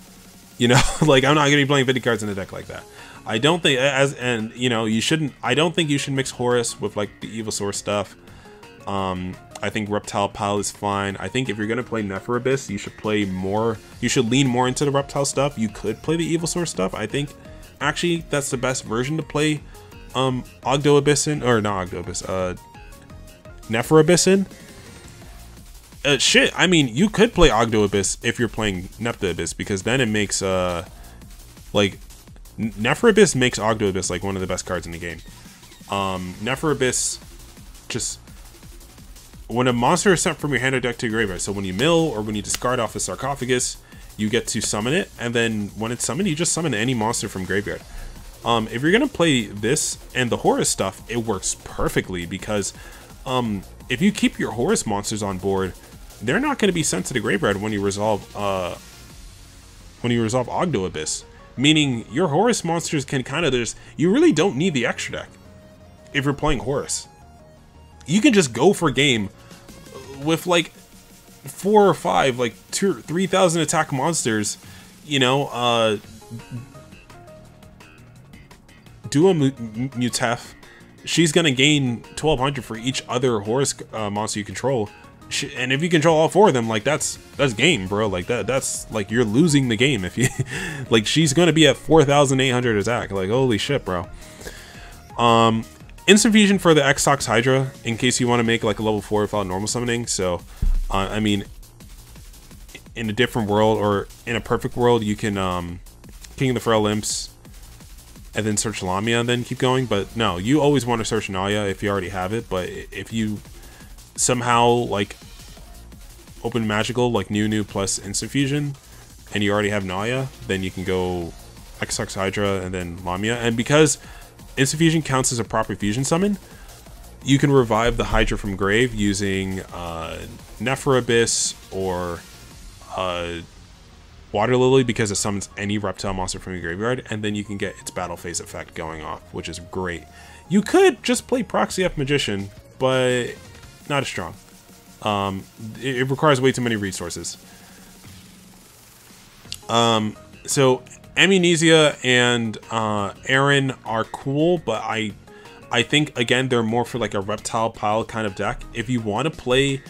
You know, like, I'm not going to be playing fifty cards in a deck like that. I don't think, as, and, you know, you shouldn't, I don't think you should mix Horus with, like, the Evolsaur stuff. Um, I think Reptile Pal is fine. I think if you're going to play Nephthys Abyss, you should play more, you should lean more into the Reptile stuff. You could play the Evolsaur stuff. I think, actually, that's the best version to play um, Ogdo Abyss in, or not Ogdo Abyss, uh, Nephthys Abyss in. Uh, shit, I mean, you could play Ogdo Abyss if you're playing Nephthys Abyss, because then it makes, uh, like, Nephthys Abyss makes Ogdo Abyss, like, one of the best cards in the game. Um, Nephthys Abyss just, when a monster is sent from your hand or deck to your graveyard, so when you mill or when you discard off the sarcophagus, you get to summon it, and then when it's summoned, you just summon any monster from graveyard. Um, if you're gonna play this and the Horus stuff, it works perfectly, because, um, if you keep your Horus monsters on board, they're not going to be sent to the graveyard when you resolve uh, when you resolve Ogdo Abyss, meaning your Horus monsters can kind of just, you really don't need the extra deck if you're playing Horus. You can just go for game with like four or five, like two, three thousand attack monsters, you know, uh, do a Mutef. She's gonna gain twelve hundred for each other Horus uh, monster you control. She, and if you control all four of them, like that's that's game, bro. Like that that's like you're losing the game if you like she's gonna be at four thousand eight hundred attack. Like holy shit, bro. Um, instant fusion for the X-Tox Hydra in case you want to make like a level four without normal summoning. So, uh, I mean, in a different world or in a perfect world, you can um, King of the Frail Imps, and then search Lamia and then keep going. But no, you always want to search Naya if you already have it. But if you somehow like open magical like Nunu plus instant fusion and you already have Naya, then you can go Exox Hydra, and then Lamia. And because Instant Fusion counts as a proper fusion summon, you can revive the Hydra from grave using uh, Nephthys Abyss or uh, Water Lily, because it summons any reptile monster from your graveyard, and then you can get its battle phase effect going off, which is great. You could just play Proxy F Magician, but not as strong. Um, it, it requires way too many resources. Um, so Amnesia and uh, Aeron are cool, but I, I think again they're more for like a reptile pile kind of deck. If you want to play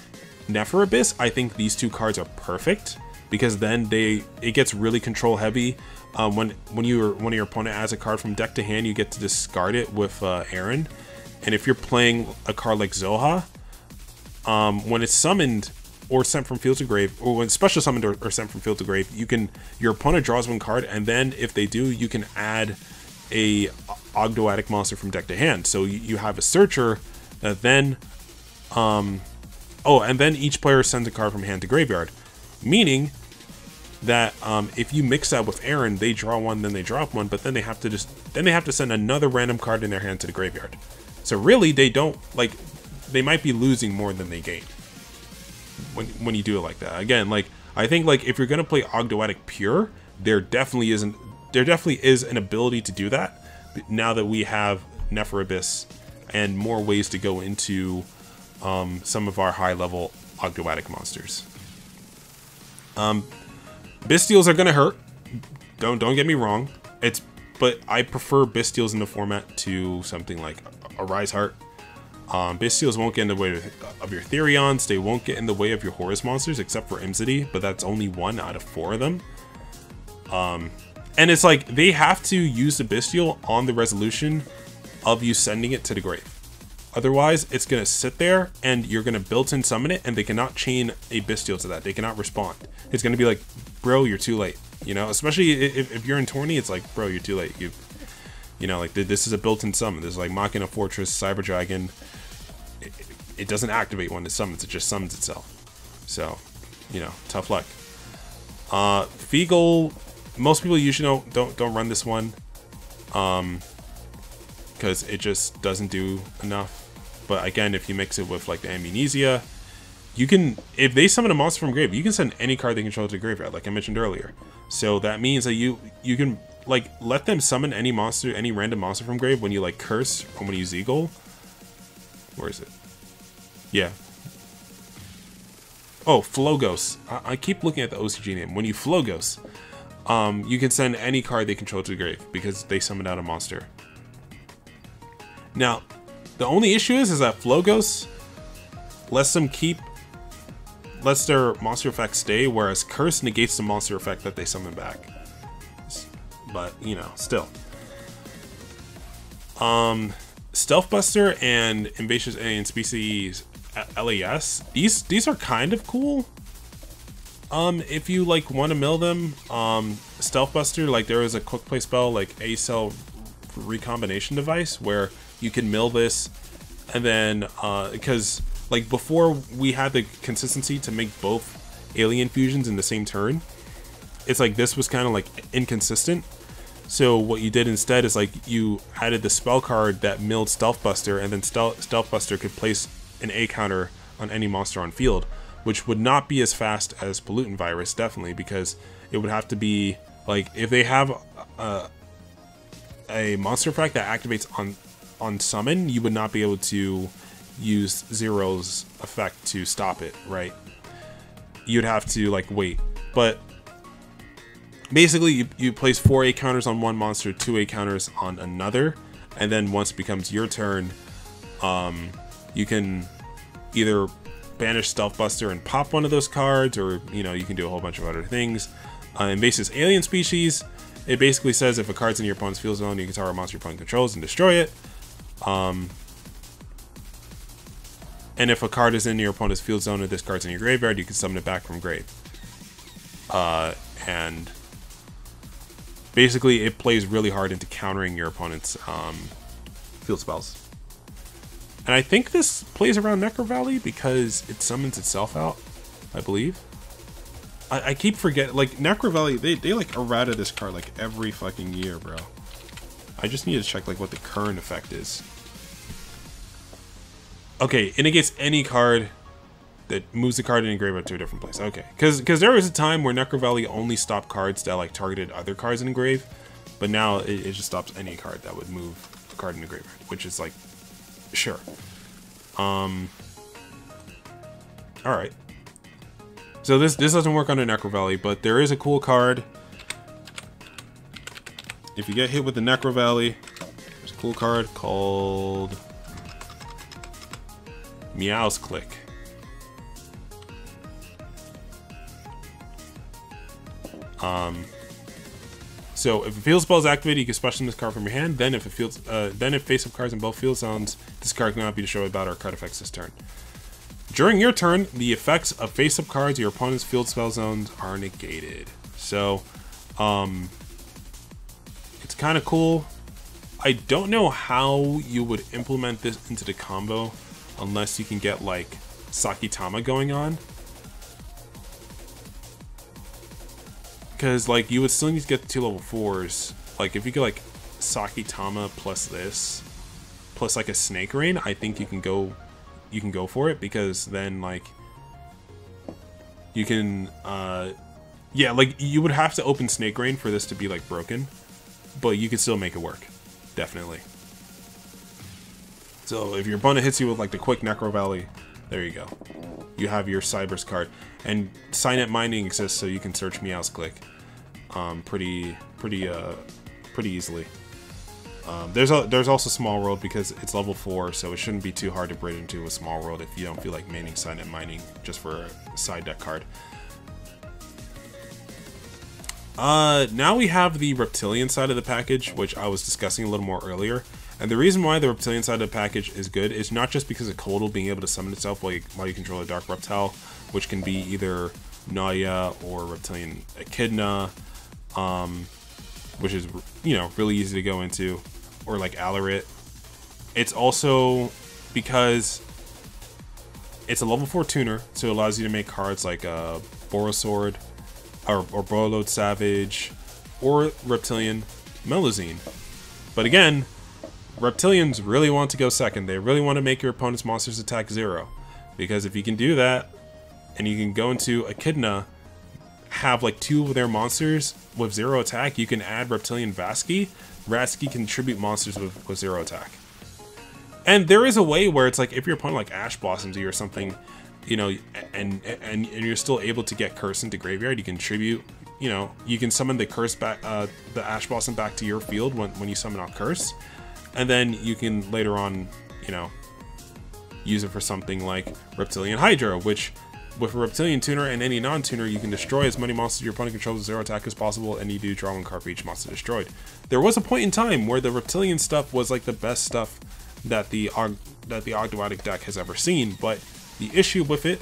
Nephthys Abyss, I think these two cards are perfect, because then they it gets really control heavy. Um, when when you when your opponent adds a card from deck to hand, you get to discard it with uh, Aeron. And if you're playing a card like Zoha, um, when it's summoned or sent from field to grave, or when special summoned or, or sent from field to grave, you can your opponent draws one card, and then if they do, you can add a Ogdoadic monster from deck to hand. So you, you have a searcher that then, um, oh, and then each player sends a card from hand to graveyard, meaning that um, if you mix that with Aeron, they draw one, then they drop one, but then they have to just then they have to send another random card in their hand to the graveyard. So really, they don't like they might be losing more than they gain when when you do it like that. Again, like I think like if you're gonna play Ogdoadic pure, there definitely isn't there definitely is an ability to do that now that we have Nephthys Abyss and more ways to go into um, some of our high level Ogdoadic monsters. Um, Bestials are gonna hurt. Don't don't get me wrong. It's but I prefer Bestials in the format to something like a, a Rise Heart. Um, Bestials won't get in the way of, of your Therions. They won't get in the way of your Horus monsters, except for Imsety, but that's only one out of four of them. Um, and it's like they have to use the Bestial on the resolution of you sending it to the grave. Otherwise, it's gonna sit there and you're gonna built-in summon it, and they cannot chain a Bestial to that. They cannot respond. It's gonna be like, bro, you're too late. You know, especially if, if you're in Tourney, it's like, bro, you're too late. You, you know, like this is a built-in summon. This is like Machina Fortress, Cyber Dragon. It, it doesn't activate when it summons. It just summons itself. So, you know, tough luck. Uh, Feagle. Most people usually don't don't don't run this one. Um. Because it just doesn't do enough. But again, if you mix it with like the Amnesia, you can, if they summon a monster from grave, you can send any card they control to the graveyard, like I mentioned earlier. So that means that you you can like let them summon any monster, any random monster from grave when you like curse or when you Zeagle. Where is it? Yeah. Oh, Flogos. I, I keep looking at the O C G name. When you Flogos, um, you can send any card they control to the grave because they summoned out a monster. Now, the only issue is is that Flogos lets them keep, lets their monster effect stay, whereas Curse negates the monster effect that they summon back. But you know, still. Um, Stealth Buster and Invasive Alien Species L A S. These these are kind of cool. Um, if you like want to mill them, um, Stealth Buster, like there is a quick play spell like A-Cell Recombination Device where you can mill this, and then uh because like before we had the consistency to make both alien fusions in the same turn, it's like this was kind of like inconsistent. So what you did instead is like you added the spell card that milled Stealth Buster, and then Stealth, Stealth Buster could place an A counter on any monster on field, which would not be as fast as Pollutant Virus, definitely, because it would have to be like if they have uh a monster effect that activates on on summon, you would not be able to use Zero's effect to stop it, right? You'd have to like wait. But basically you, you place four A counters on one monster, two A counters on another, and then once it becomes your turn, um, you can either banish Stealth Buster and pop one of those cards, or you know, you can do a whole bunch of other things. Uh, Invasive Alien Species, it basically says if a card's in your opponent's field zone, you can target a monster your opponent controls and destroy it. Um, and if a card is in your opponent's field zone or this card's in your graveyard, you can summon it back from grave. Uh, and basically, it plays really hard into countering your opponent's um, field spells. And I think this plays around Necro Valley because it summons itself out, I believe. I, I keep forgetting, like, Necrovelli, they, they like, errata this card, like, every fucking year, bro. I just need to check, like, what the current effect is. Okay, and it gets any card that moves the card in a graveyard to a different place. Okay, because because there was a time where Necrovelli only stopped cards that, like, targeted other cards in the grave, but now it, it just stops any card that would move a card in the graveyard, which is, like, sure. Um... Alright. So this this doesn't work on a Necrovelli, but there is a cool card. If you get hit with the Necrovelli, there's a cool card called Meow's Click. Um, so if a field spell is activated, you can special this card from your hand. Then if it fields, uh, then if face-up cards in both field zones, this card cannot be destroyed without our card effects this turn. During your turn, the effects of face-up cards your opponent's field spell zones are negated. So, um, it's kind of cool. I don't know how you would implement this into the combo unless you can get, like, Sakitama going on. Because, like, you would still need to get the two level fours. Like, if you could, like, Sakitama plus this, plus, like, a Snake Rain, I think you can go... you can go for it, because then, like, you can, uh, yeah, like, you would have to open Snake Rain for this to be, like, broken, but you could still make it work, definitely. So if your opponent hits you with, like, the quick Necrovelli, there you go. You have your Cyber's card, and Signet Mining exists, so you can search Meow's Click, um, pretty, pretty, uh, pretty easily. Um, there's a, there's also Small World, because it's level four, so it shouldn't be too hard to breed into a Small World if you don't feel like maining Signet Mining just for a side deck card. Uh, now we have the Reptilian side of the package, which I was discussing a little more earlier. And the reason why the Reptilian side of the package is good is not just because of Kotal being able to summon itself while you, while you control a Dark Reptile, which can be either Noya or Reptilianne Echidna, um... which is, you know, really easy to go into, or like Alarit. It's also because it's a level four tuner, so it allows you to make cards like uh, Borosword, or, or Borolode Savage, or Reptilian Melazine. But again, Reptilians really want to go second. They really want to make your opponent's monsters attack zero, because if you can do that, and you can go into Echidna, have like two of their monsters with zero attack, you can add Reptilian Vasky. Vasky can tribute monsters with, with zero attack. And there is a way where it's like, if your opponent like Ash Blossoms you or something, you know, and, and, and you're still able to get Curse into graveyard, you can tribute, you know, you can summon the Curse back, uh, the Ash Blossom back to your field when, when you summon out Curse. And then you can later on, you know, use it for something like Reptilian Hydra, which with a Reptilian tuner and any non-tuner, you can destroy as many monsters your opponent controls with zero attack as possible, and you do draw one card for each monster destroyed. There was a point in time where the Reptilian stuff was like the best stuff that the that the Ogdoadic deck has ever seen, but the issue with it,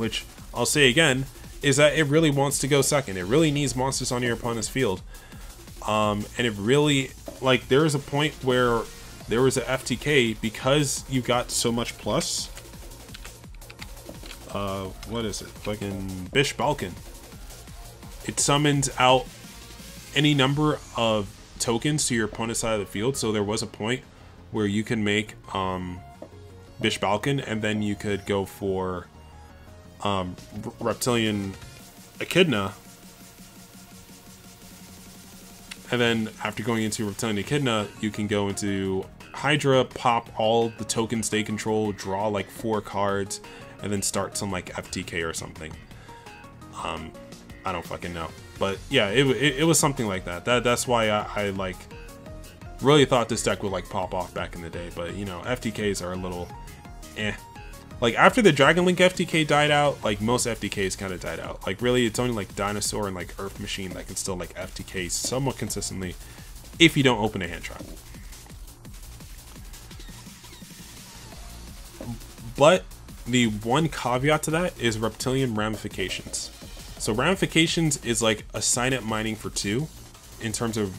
which I'll say again, is that it really wants to go second. It really needs monsters on your opponent's field. Um, and it really, like, there is a point where there was a F T K because you got so much plus. Uh, what is it? Fucking Bish Balkan. It summons out any number of tokens to your opponent's side of the field, so there was a point where you can make um, Bish Balkan, and then you could go for um, Reptilian Echidna. And then after going into Reptilian Echidna, you can go into Hydra, pop all the tokens they control, draw like four cards, and then start some like F T K or something. Um, I don't fucking know, but yeah, it, it, it was something like that. That that's why I, I like really thought this deck would like pop off back in the day, but you know, F T Ks are a little eh. Like after the Dragon Link F T K died out, like most F T Ks kind of died out. Like really, it's only like Dinosaur and like Earth Machine that can still like F T K somewhat consistently if you don't open a hand trap. But the one caveat to that is Reptilian Ramifications. So Ramifications is like a Signet Mining for two in terms of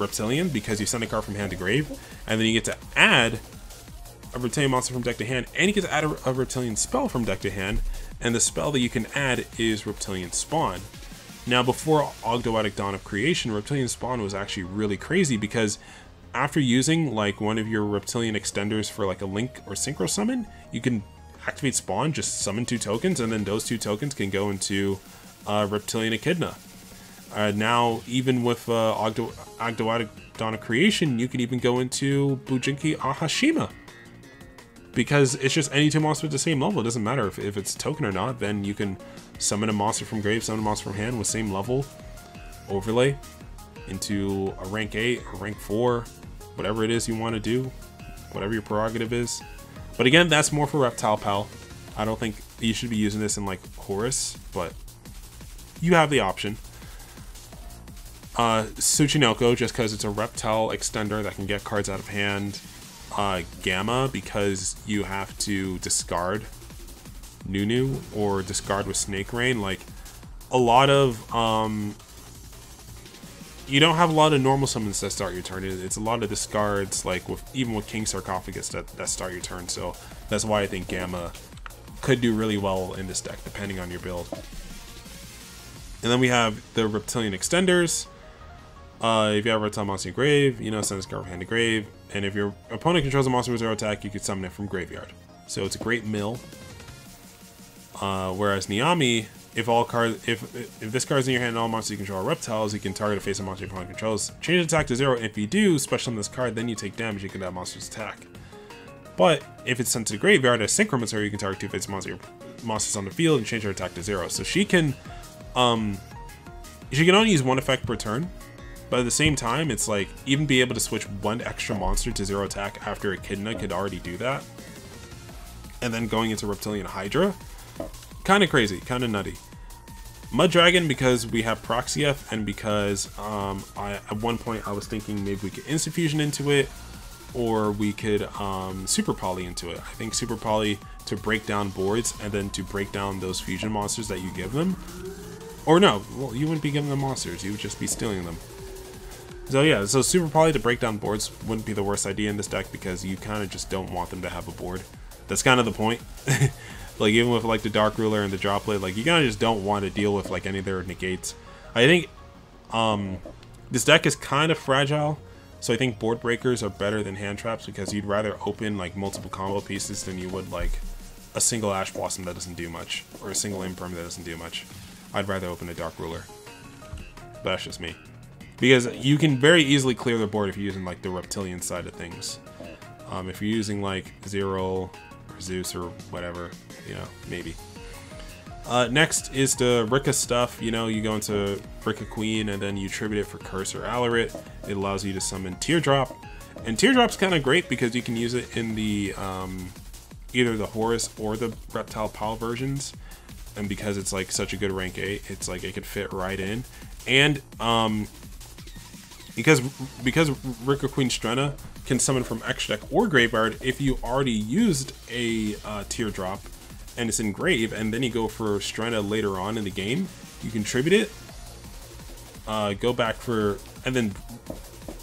Reptilian, because you send a card from hand to grave, and then you get to add a Reptilian monster from deck to hand, and you get to add a, a Reptilian spell from deck to hand, and the spell that you can add is Reptilian Spawn. Now, before Ogdoadic Dawn of Creation, Reptilian Spawn was actually really crazy, because after using like one of your Reptilian extenders for like a Link or Synchro Summon, you can activate Spawn, just summon two tokens, and then those two tokens can go into uh, Reptilian Echidna. Uh, now, even with uh, Ogdo Ogdoadic Dawn of Creation, you can even go into Bujinki Ahashima, because it's just any two monsters at the same level. It doesn't matter if, if it's token or not, then you can summon a monster from grave, summon a monster from hand with same level, overlay into a rank eight or rank four, whatever it is you want to do, whatever your prerogative is. But again, that's more for Reptile Pal. I don't think you should be using this in like Horus, but you have the option. Uh, Tsuchinoko, just because it's a reptile extender that can get cards out of hand. Uh, Gamma, because you have to discard Nunu or discard with Snake Rain. Like, a lot of, um, you don't have a lot of normal summons that start your turn. It's a lot of discards, like, with even with King's Sarcophagus that, that start your turn. So that's why I think Gamma could do really well in this deck, depending on your build. And then we have the Reptilian Extenders. Uh, if you have a reptile monster in grave, you know, send this card from hand to grave. And if your opponent controls a monster with zero attack, you can summon it from graveyard. So it's a great mill. Uh, whereas Niami, if all cards, if if this card's in your hand and all monsters you control are reptiles, you can target a face of monster your opponent controls. Change attack to zero. If you do, special on this card, then you take damage. You can that monster's attack. But if it's sent to the graveyard as Synchromancer, you can target two face monster monsters on the field and change her attack to zero. So she can, um, she can only use one effect per turn. But at the same time, it's like, even be able to switch one extra monster to zero attack after Echidna could already do that. And then going into Reptilian Hydra. Kind of crazy, kind of nutty. Mud Dragon, because we have Proxief, and because um, I, at one point I was thinking maybe we could Instant Fusion into it, or we could um, Super Poly into it. I think Super Poly to break down boards and then to break down those fusion monsters that you give them. Or no, well, you wouldn't be giving them monsters, you would just be stealing them. So yeah, so Super Poly to break down boards wouldn't be the worst idea in this deck, because you kind of just don't want them to have a board. That's kind of the point. Like, even with like the Dark Ruler and the Droplet, like you kind of just don't want to deal with like any of their negates. I think um, this deck is kind of fragile, so I think board breakers are better than hand traps, because you'd rather open like multiple combo pieces than you would like a single Ash Blossom that doesn't do much, or a single Imperm that doesn't do much. I'd rather open a Dark Ruler. But that's just me. Because you can very easily clear the board if you're using like the reptilian side of things. Um, if you're using like Zer'oll or Zeus or whatever, you know, maybe. Uh, next is the Rika stuff. You know, you go into Rika Queen and then you tribute it for Curse or Alarit. It allows you to summon Teardrop. And Teardrop's kind of great because you can use it in the um, either the Horus or the Reptile Pal versions. And because it's like such a good rank eight, it's like it could fit right in. And um, Because because Rika Queen Strenna can summon from extra deck or graveyard, if you already used a uh, Teardrop and it's in grave, and then you go for Strenna later on in the game, you contribute it, uh, go back for, and then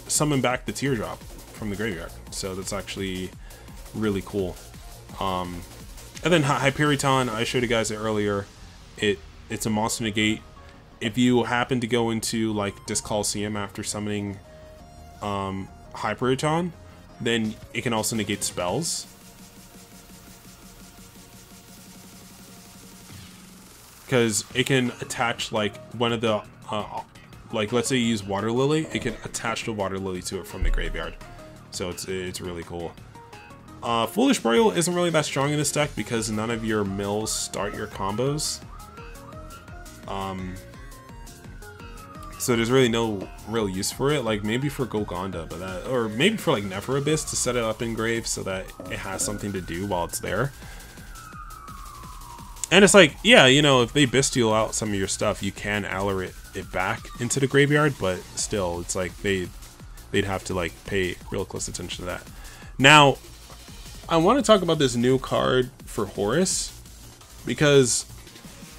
summon back the Teardrop from the graveyard. So that's actually really cool. Um, and then Hyperyton, I showed you guys it earlier. It it's a monster negate. If you happen to go into like this Colosseum after summoning um, Hyperyton, then it can also negate spells. Because it can attach like one of the, uh, like let's say you use Water Lily, it can attach the Water Lily to it from the graveyard. So it's, it's really cool. Uh, Foolish Burial isn't really that strong in this deck because none of your mills start your combos. Um... So there's really no real use for it, like maybe for Golgonda, but that, or maybe for like Nephthys Abyss to set it up in grave so that it has something to do while it's there. And it's like, yeah, you know, if they Abyss Steal out some of your stuff, you can Alarit it back into the graveyard, but still, it's like they they'd have to like pay real close attention to that. Now, I want to talk about this new card for Horus because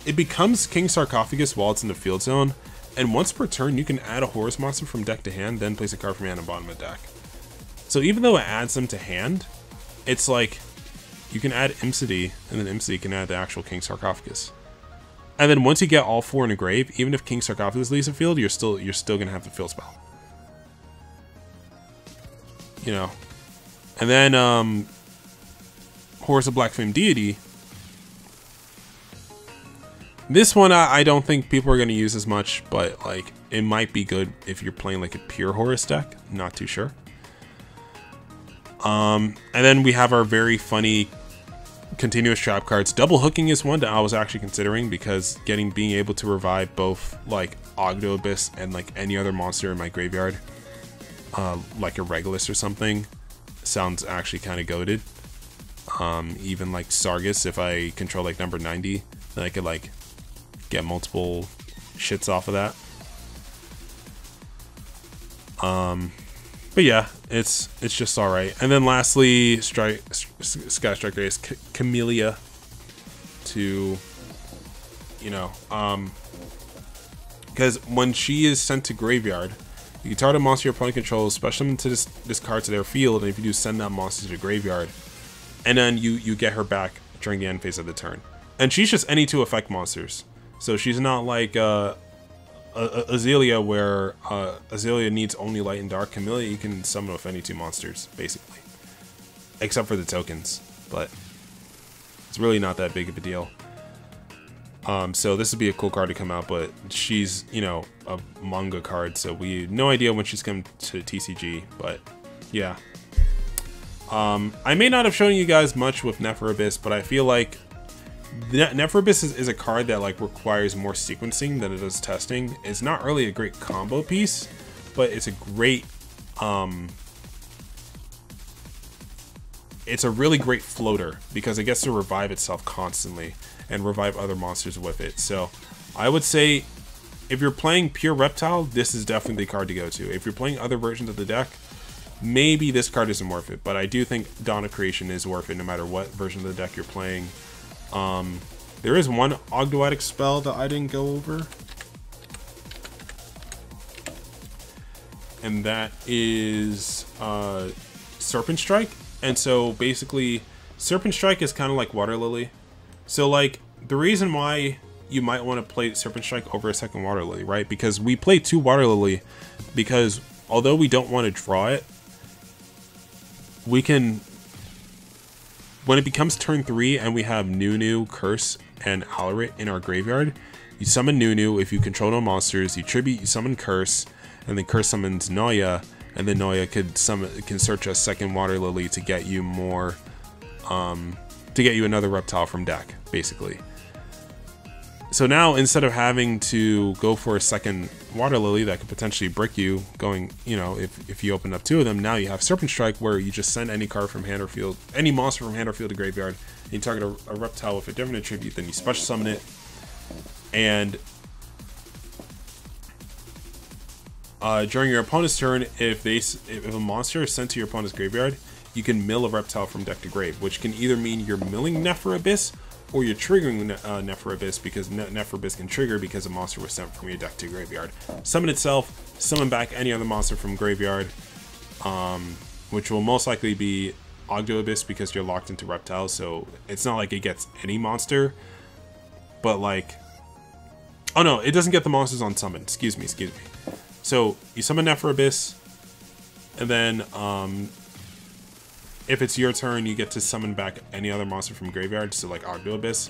it becomes King's Sarcophagus while it's in the field zone. And once per turn, you can add a Horus monster from deck to hand, then place a card from hand on bottom of the deck. So even though it adds them to hand, it's like you can add Imsety, and then Imsety can add the actual King's Sarcophagus. And then once you get all four in a grave, even if King's Sarcophagus leaves the field, you're still you're still gonna have the field spell. You know. And then um Horus of Black Flame Deity. This one I, I don't think people are gonna use as much, but like it might be good if you're playing like a pure Horus deck. Not too sure. Um, and then we have our very funny continuous trap cards. Double hooking is one that I was actually considering because getting being able to revive both like Ogdo Abyss and like any other monster in my graveyard, uh, like a Regulus or something, sounds actually kind of goated. Um, even like Sargus, if I control like number ninety, then I could like get multiple shits off of that. Um, But yeah, it's it's just all right. And then lastly, Strike Sky Striker is C Camellia to, you know, um, because when she is sent to graveyard, you can target a monster your opponent controls, special summon to this this card to their field, and if you do, send that monster to the graveyard, and then you you get her back during the end phase of the turn. And she's just any two effect monsters, so she's not like uh. Uh, Azealia, where uh, Azealia needs only light and dark. Camellia, you can summon with any two monsters, basically. Except for the tokens, but it's really not that big of a deal. Um, so this would be a cool card to come out, but she's, you know, a manga card, so we have no idea when she's coming to T C G, but yeah. Um, I may not have shown you guys much with Nephthys, but I feel like Nephthys is, is a card that like requires more sequencing than it does testing. It's not really a great combo piece, but it's a great, um, it's a really great floater because it gets to revive itself constantly and revive other monsters with it. So I would say if you're playing pure reptile, this is definitely the card to go to. If you're playing other versions of the deck, maybe this card isn't worth it, but I do think Dawn of Creation is worth it no matter what version of the deck you're playing. Um, there is one Ogdoadic spell that I didn't go over, and that is uh, Serpent Strike. And so basically, Serpent Strike is kind of like Water Lily. So like the reason why you might want to play Serpent Strike over a second Water Lily, right? Because we play two Water Lily because although we don't want to draw it, we can. When it becomes turn three and we have Nunu, Curse, and Alarit in our graveyard, you summon Nunu. If you control no monsters, you tribute, you summon Curse, and then Curse summons Noya, and then Noya could summon, can search a second Water Lily to get you more, um, to get you another reptile from deck, basically. So now instead of having to go for a second Water Lily that could potentially brick you going, you know, if, if you open up two of them, now you have Serpent Strike where you just send any card from hand or field, any monster from hand or field to graveyard, and you target a, a reptile with a different attribute, then you special summon it, and uh, during your opponent's turn, if they if a monster is sent to your opponent's graveyard, you can mill a reptile from deck to grave, which can either mean you're milling Nephthys Abyss, or you're triggering uh, Nephthys because ne Nephthys can trigger because a monster was sent from your deck to your graveyard. Summon itself, summon back any other monster from graveyard, um, which will most likely be Ogdo Abyss because you're locked into reptiles, so it's not like it gets any monster, but like, oh no, it doesn't get the monsters on summon, excuse me, excuse me. So you summon Nephthys, and then um, if it's your turn, you get to summon back any other monster from graveyard, so like Ogdo Abyss.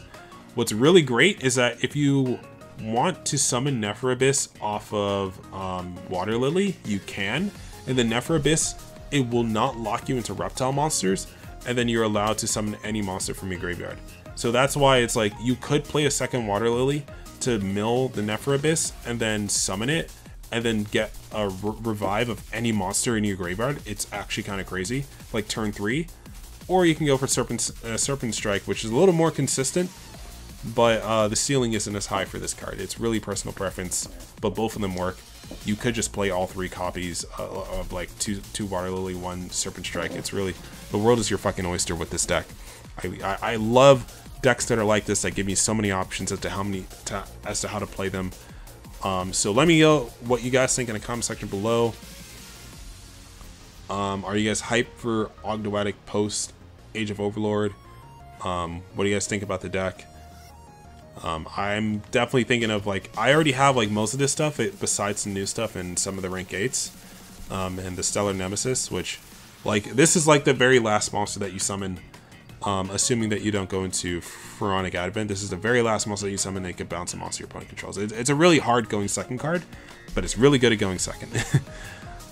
What's really great is that if you want to summon Nephthys off of um, Water Lily, you can. And then Nephthys, it will not lock you into reptile monsters, and then you're allowed to summon any monster from your graveyard. So that's why it's like you could play a second Water Lily to mill the Nephthys and then summon it, and then get a re revive of any monster in your graveyard. It's actually kind of crazy, like turn three. Or you can go for Serpent, uh, Serpent Strike, which is a little more consistent, but uh, the ceiling isn't as high for this card. It's really personal preference, but both of them work. You could just play all three copies uh, of like two, two Water Lily, one Serpent Strike. It's really, the world is your fucking oyster with this deck. I, I, I love decks that are like this, that give me so many options as to how many, to, as to how to play them. Um, so let me know what you guys think in the comment section below. Um, are you guys hyped for Ogdoadic post Age of Overlord. Um, what do you guys think about the deck? Um, I'm definitely thinking of, like, I already have, like, most of this stuff, it, besides some new stuff and some of the rank eights, um, and the Stellar Nemesis, which, like, this is, like, the very last monster that you summon, um, assuming that you don't go into Pharaonic Advent. This is the very last monster that you summon that can bounce a monster your opponent controls. It, it's a really hard going second card, but it's really good at going second.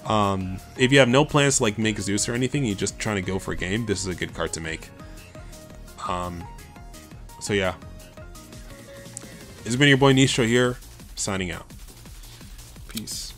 um, if you have no plans to, like, make Zeus or anything, you're just trying to go for a game, this is a good card to make. Um, so, yeah. It's been your boy Nistro here, signing out. Peace.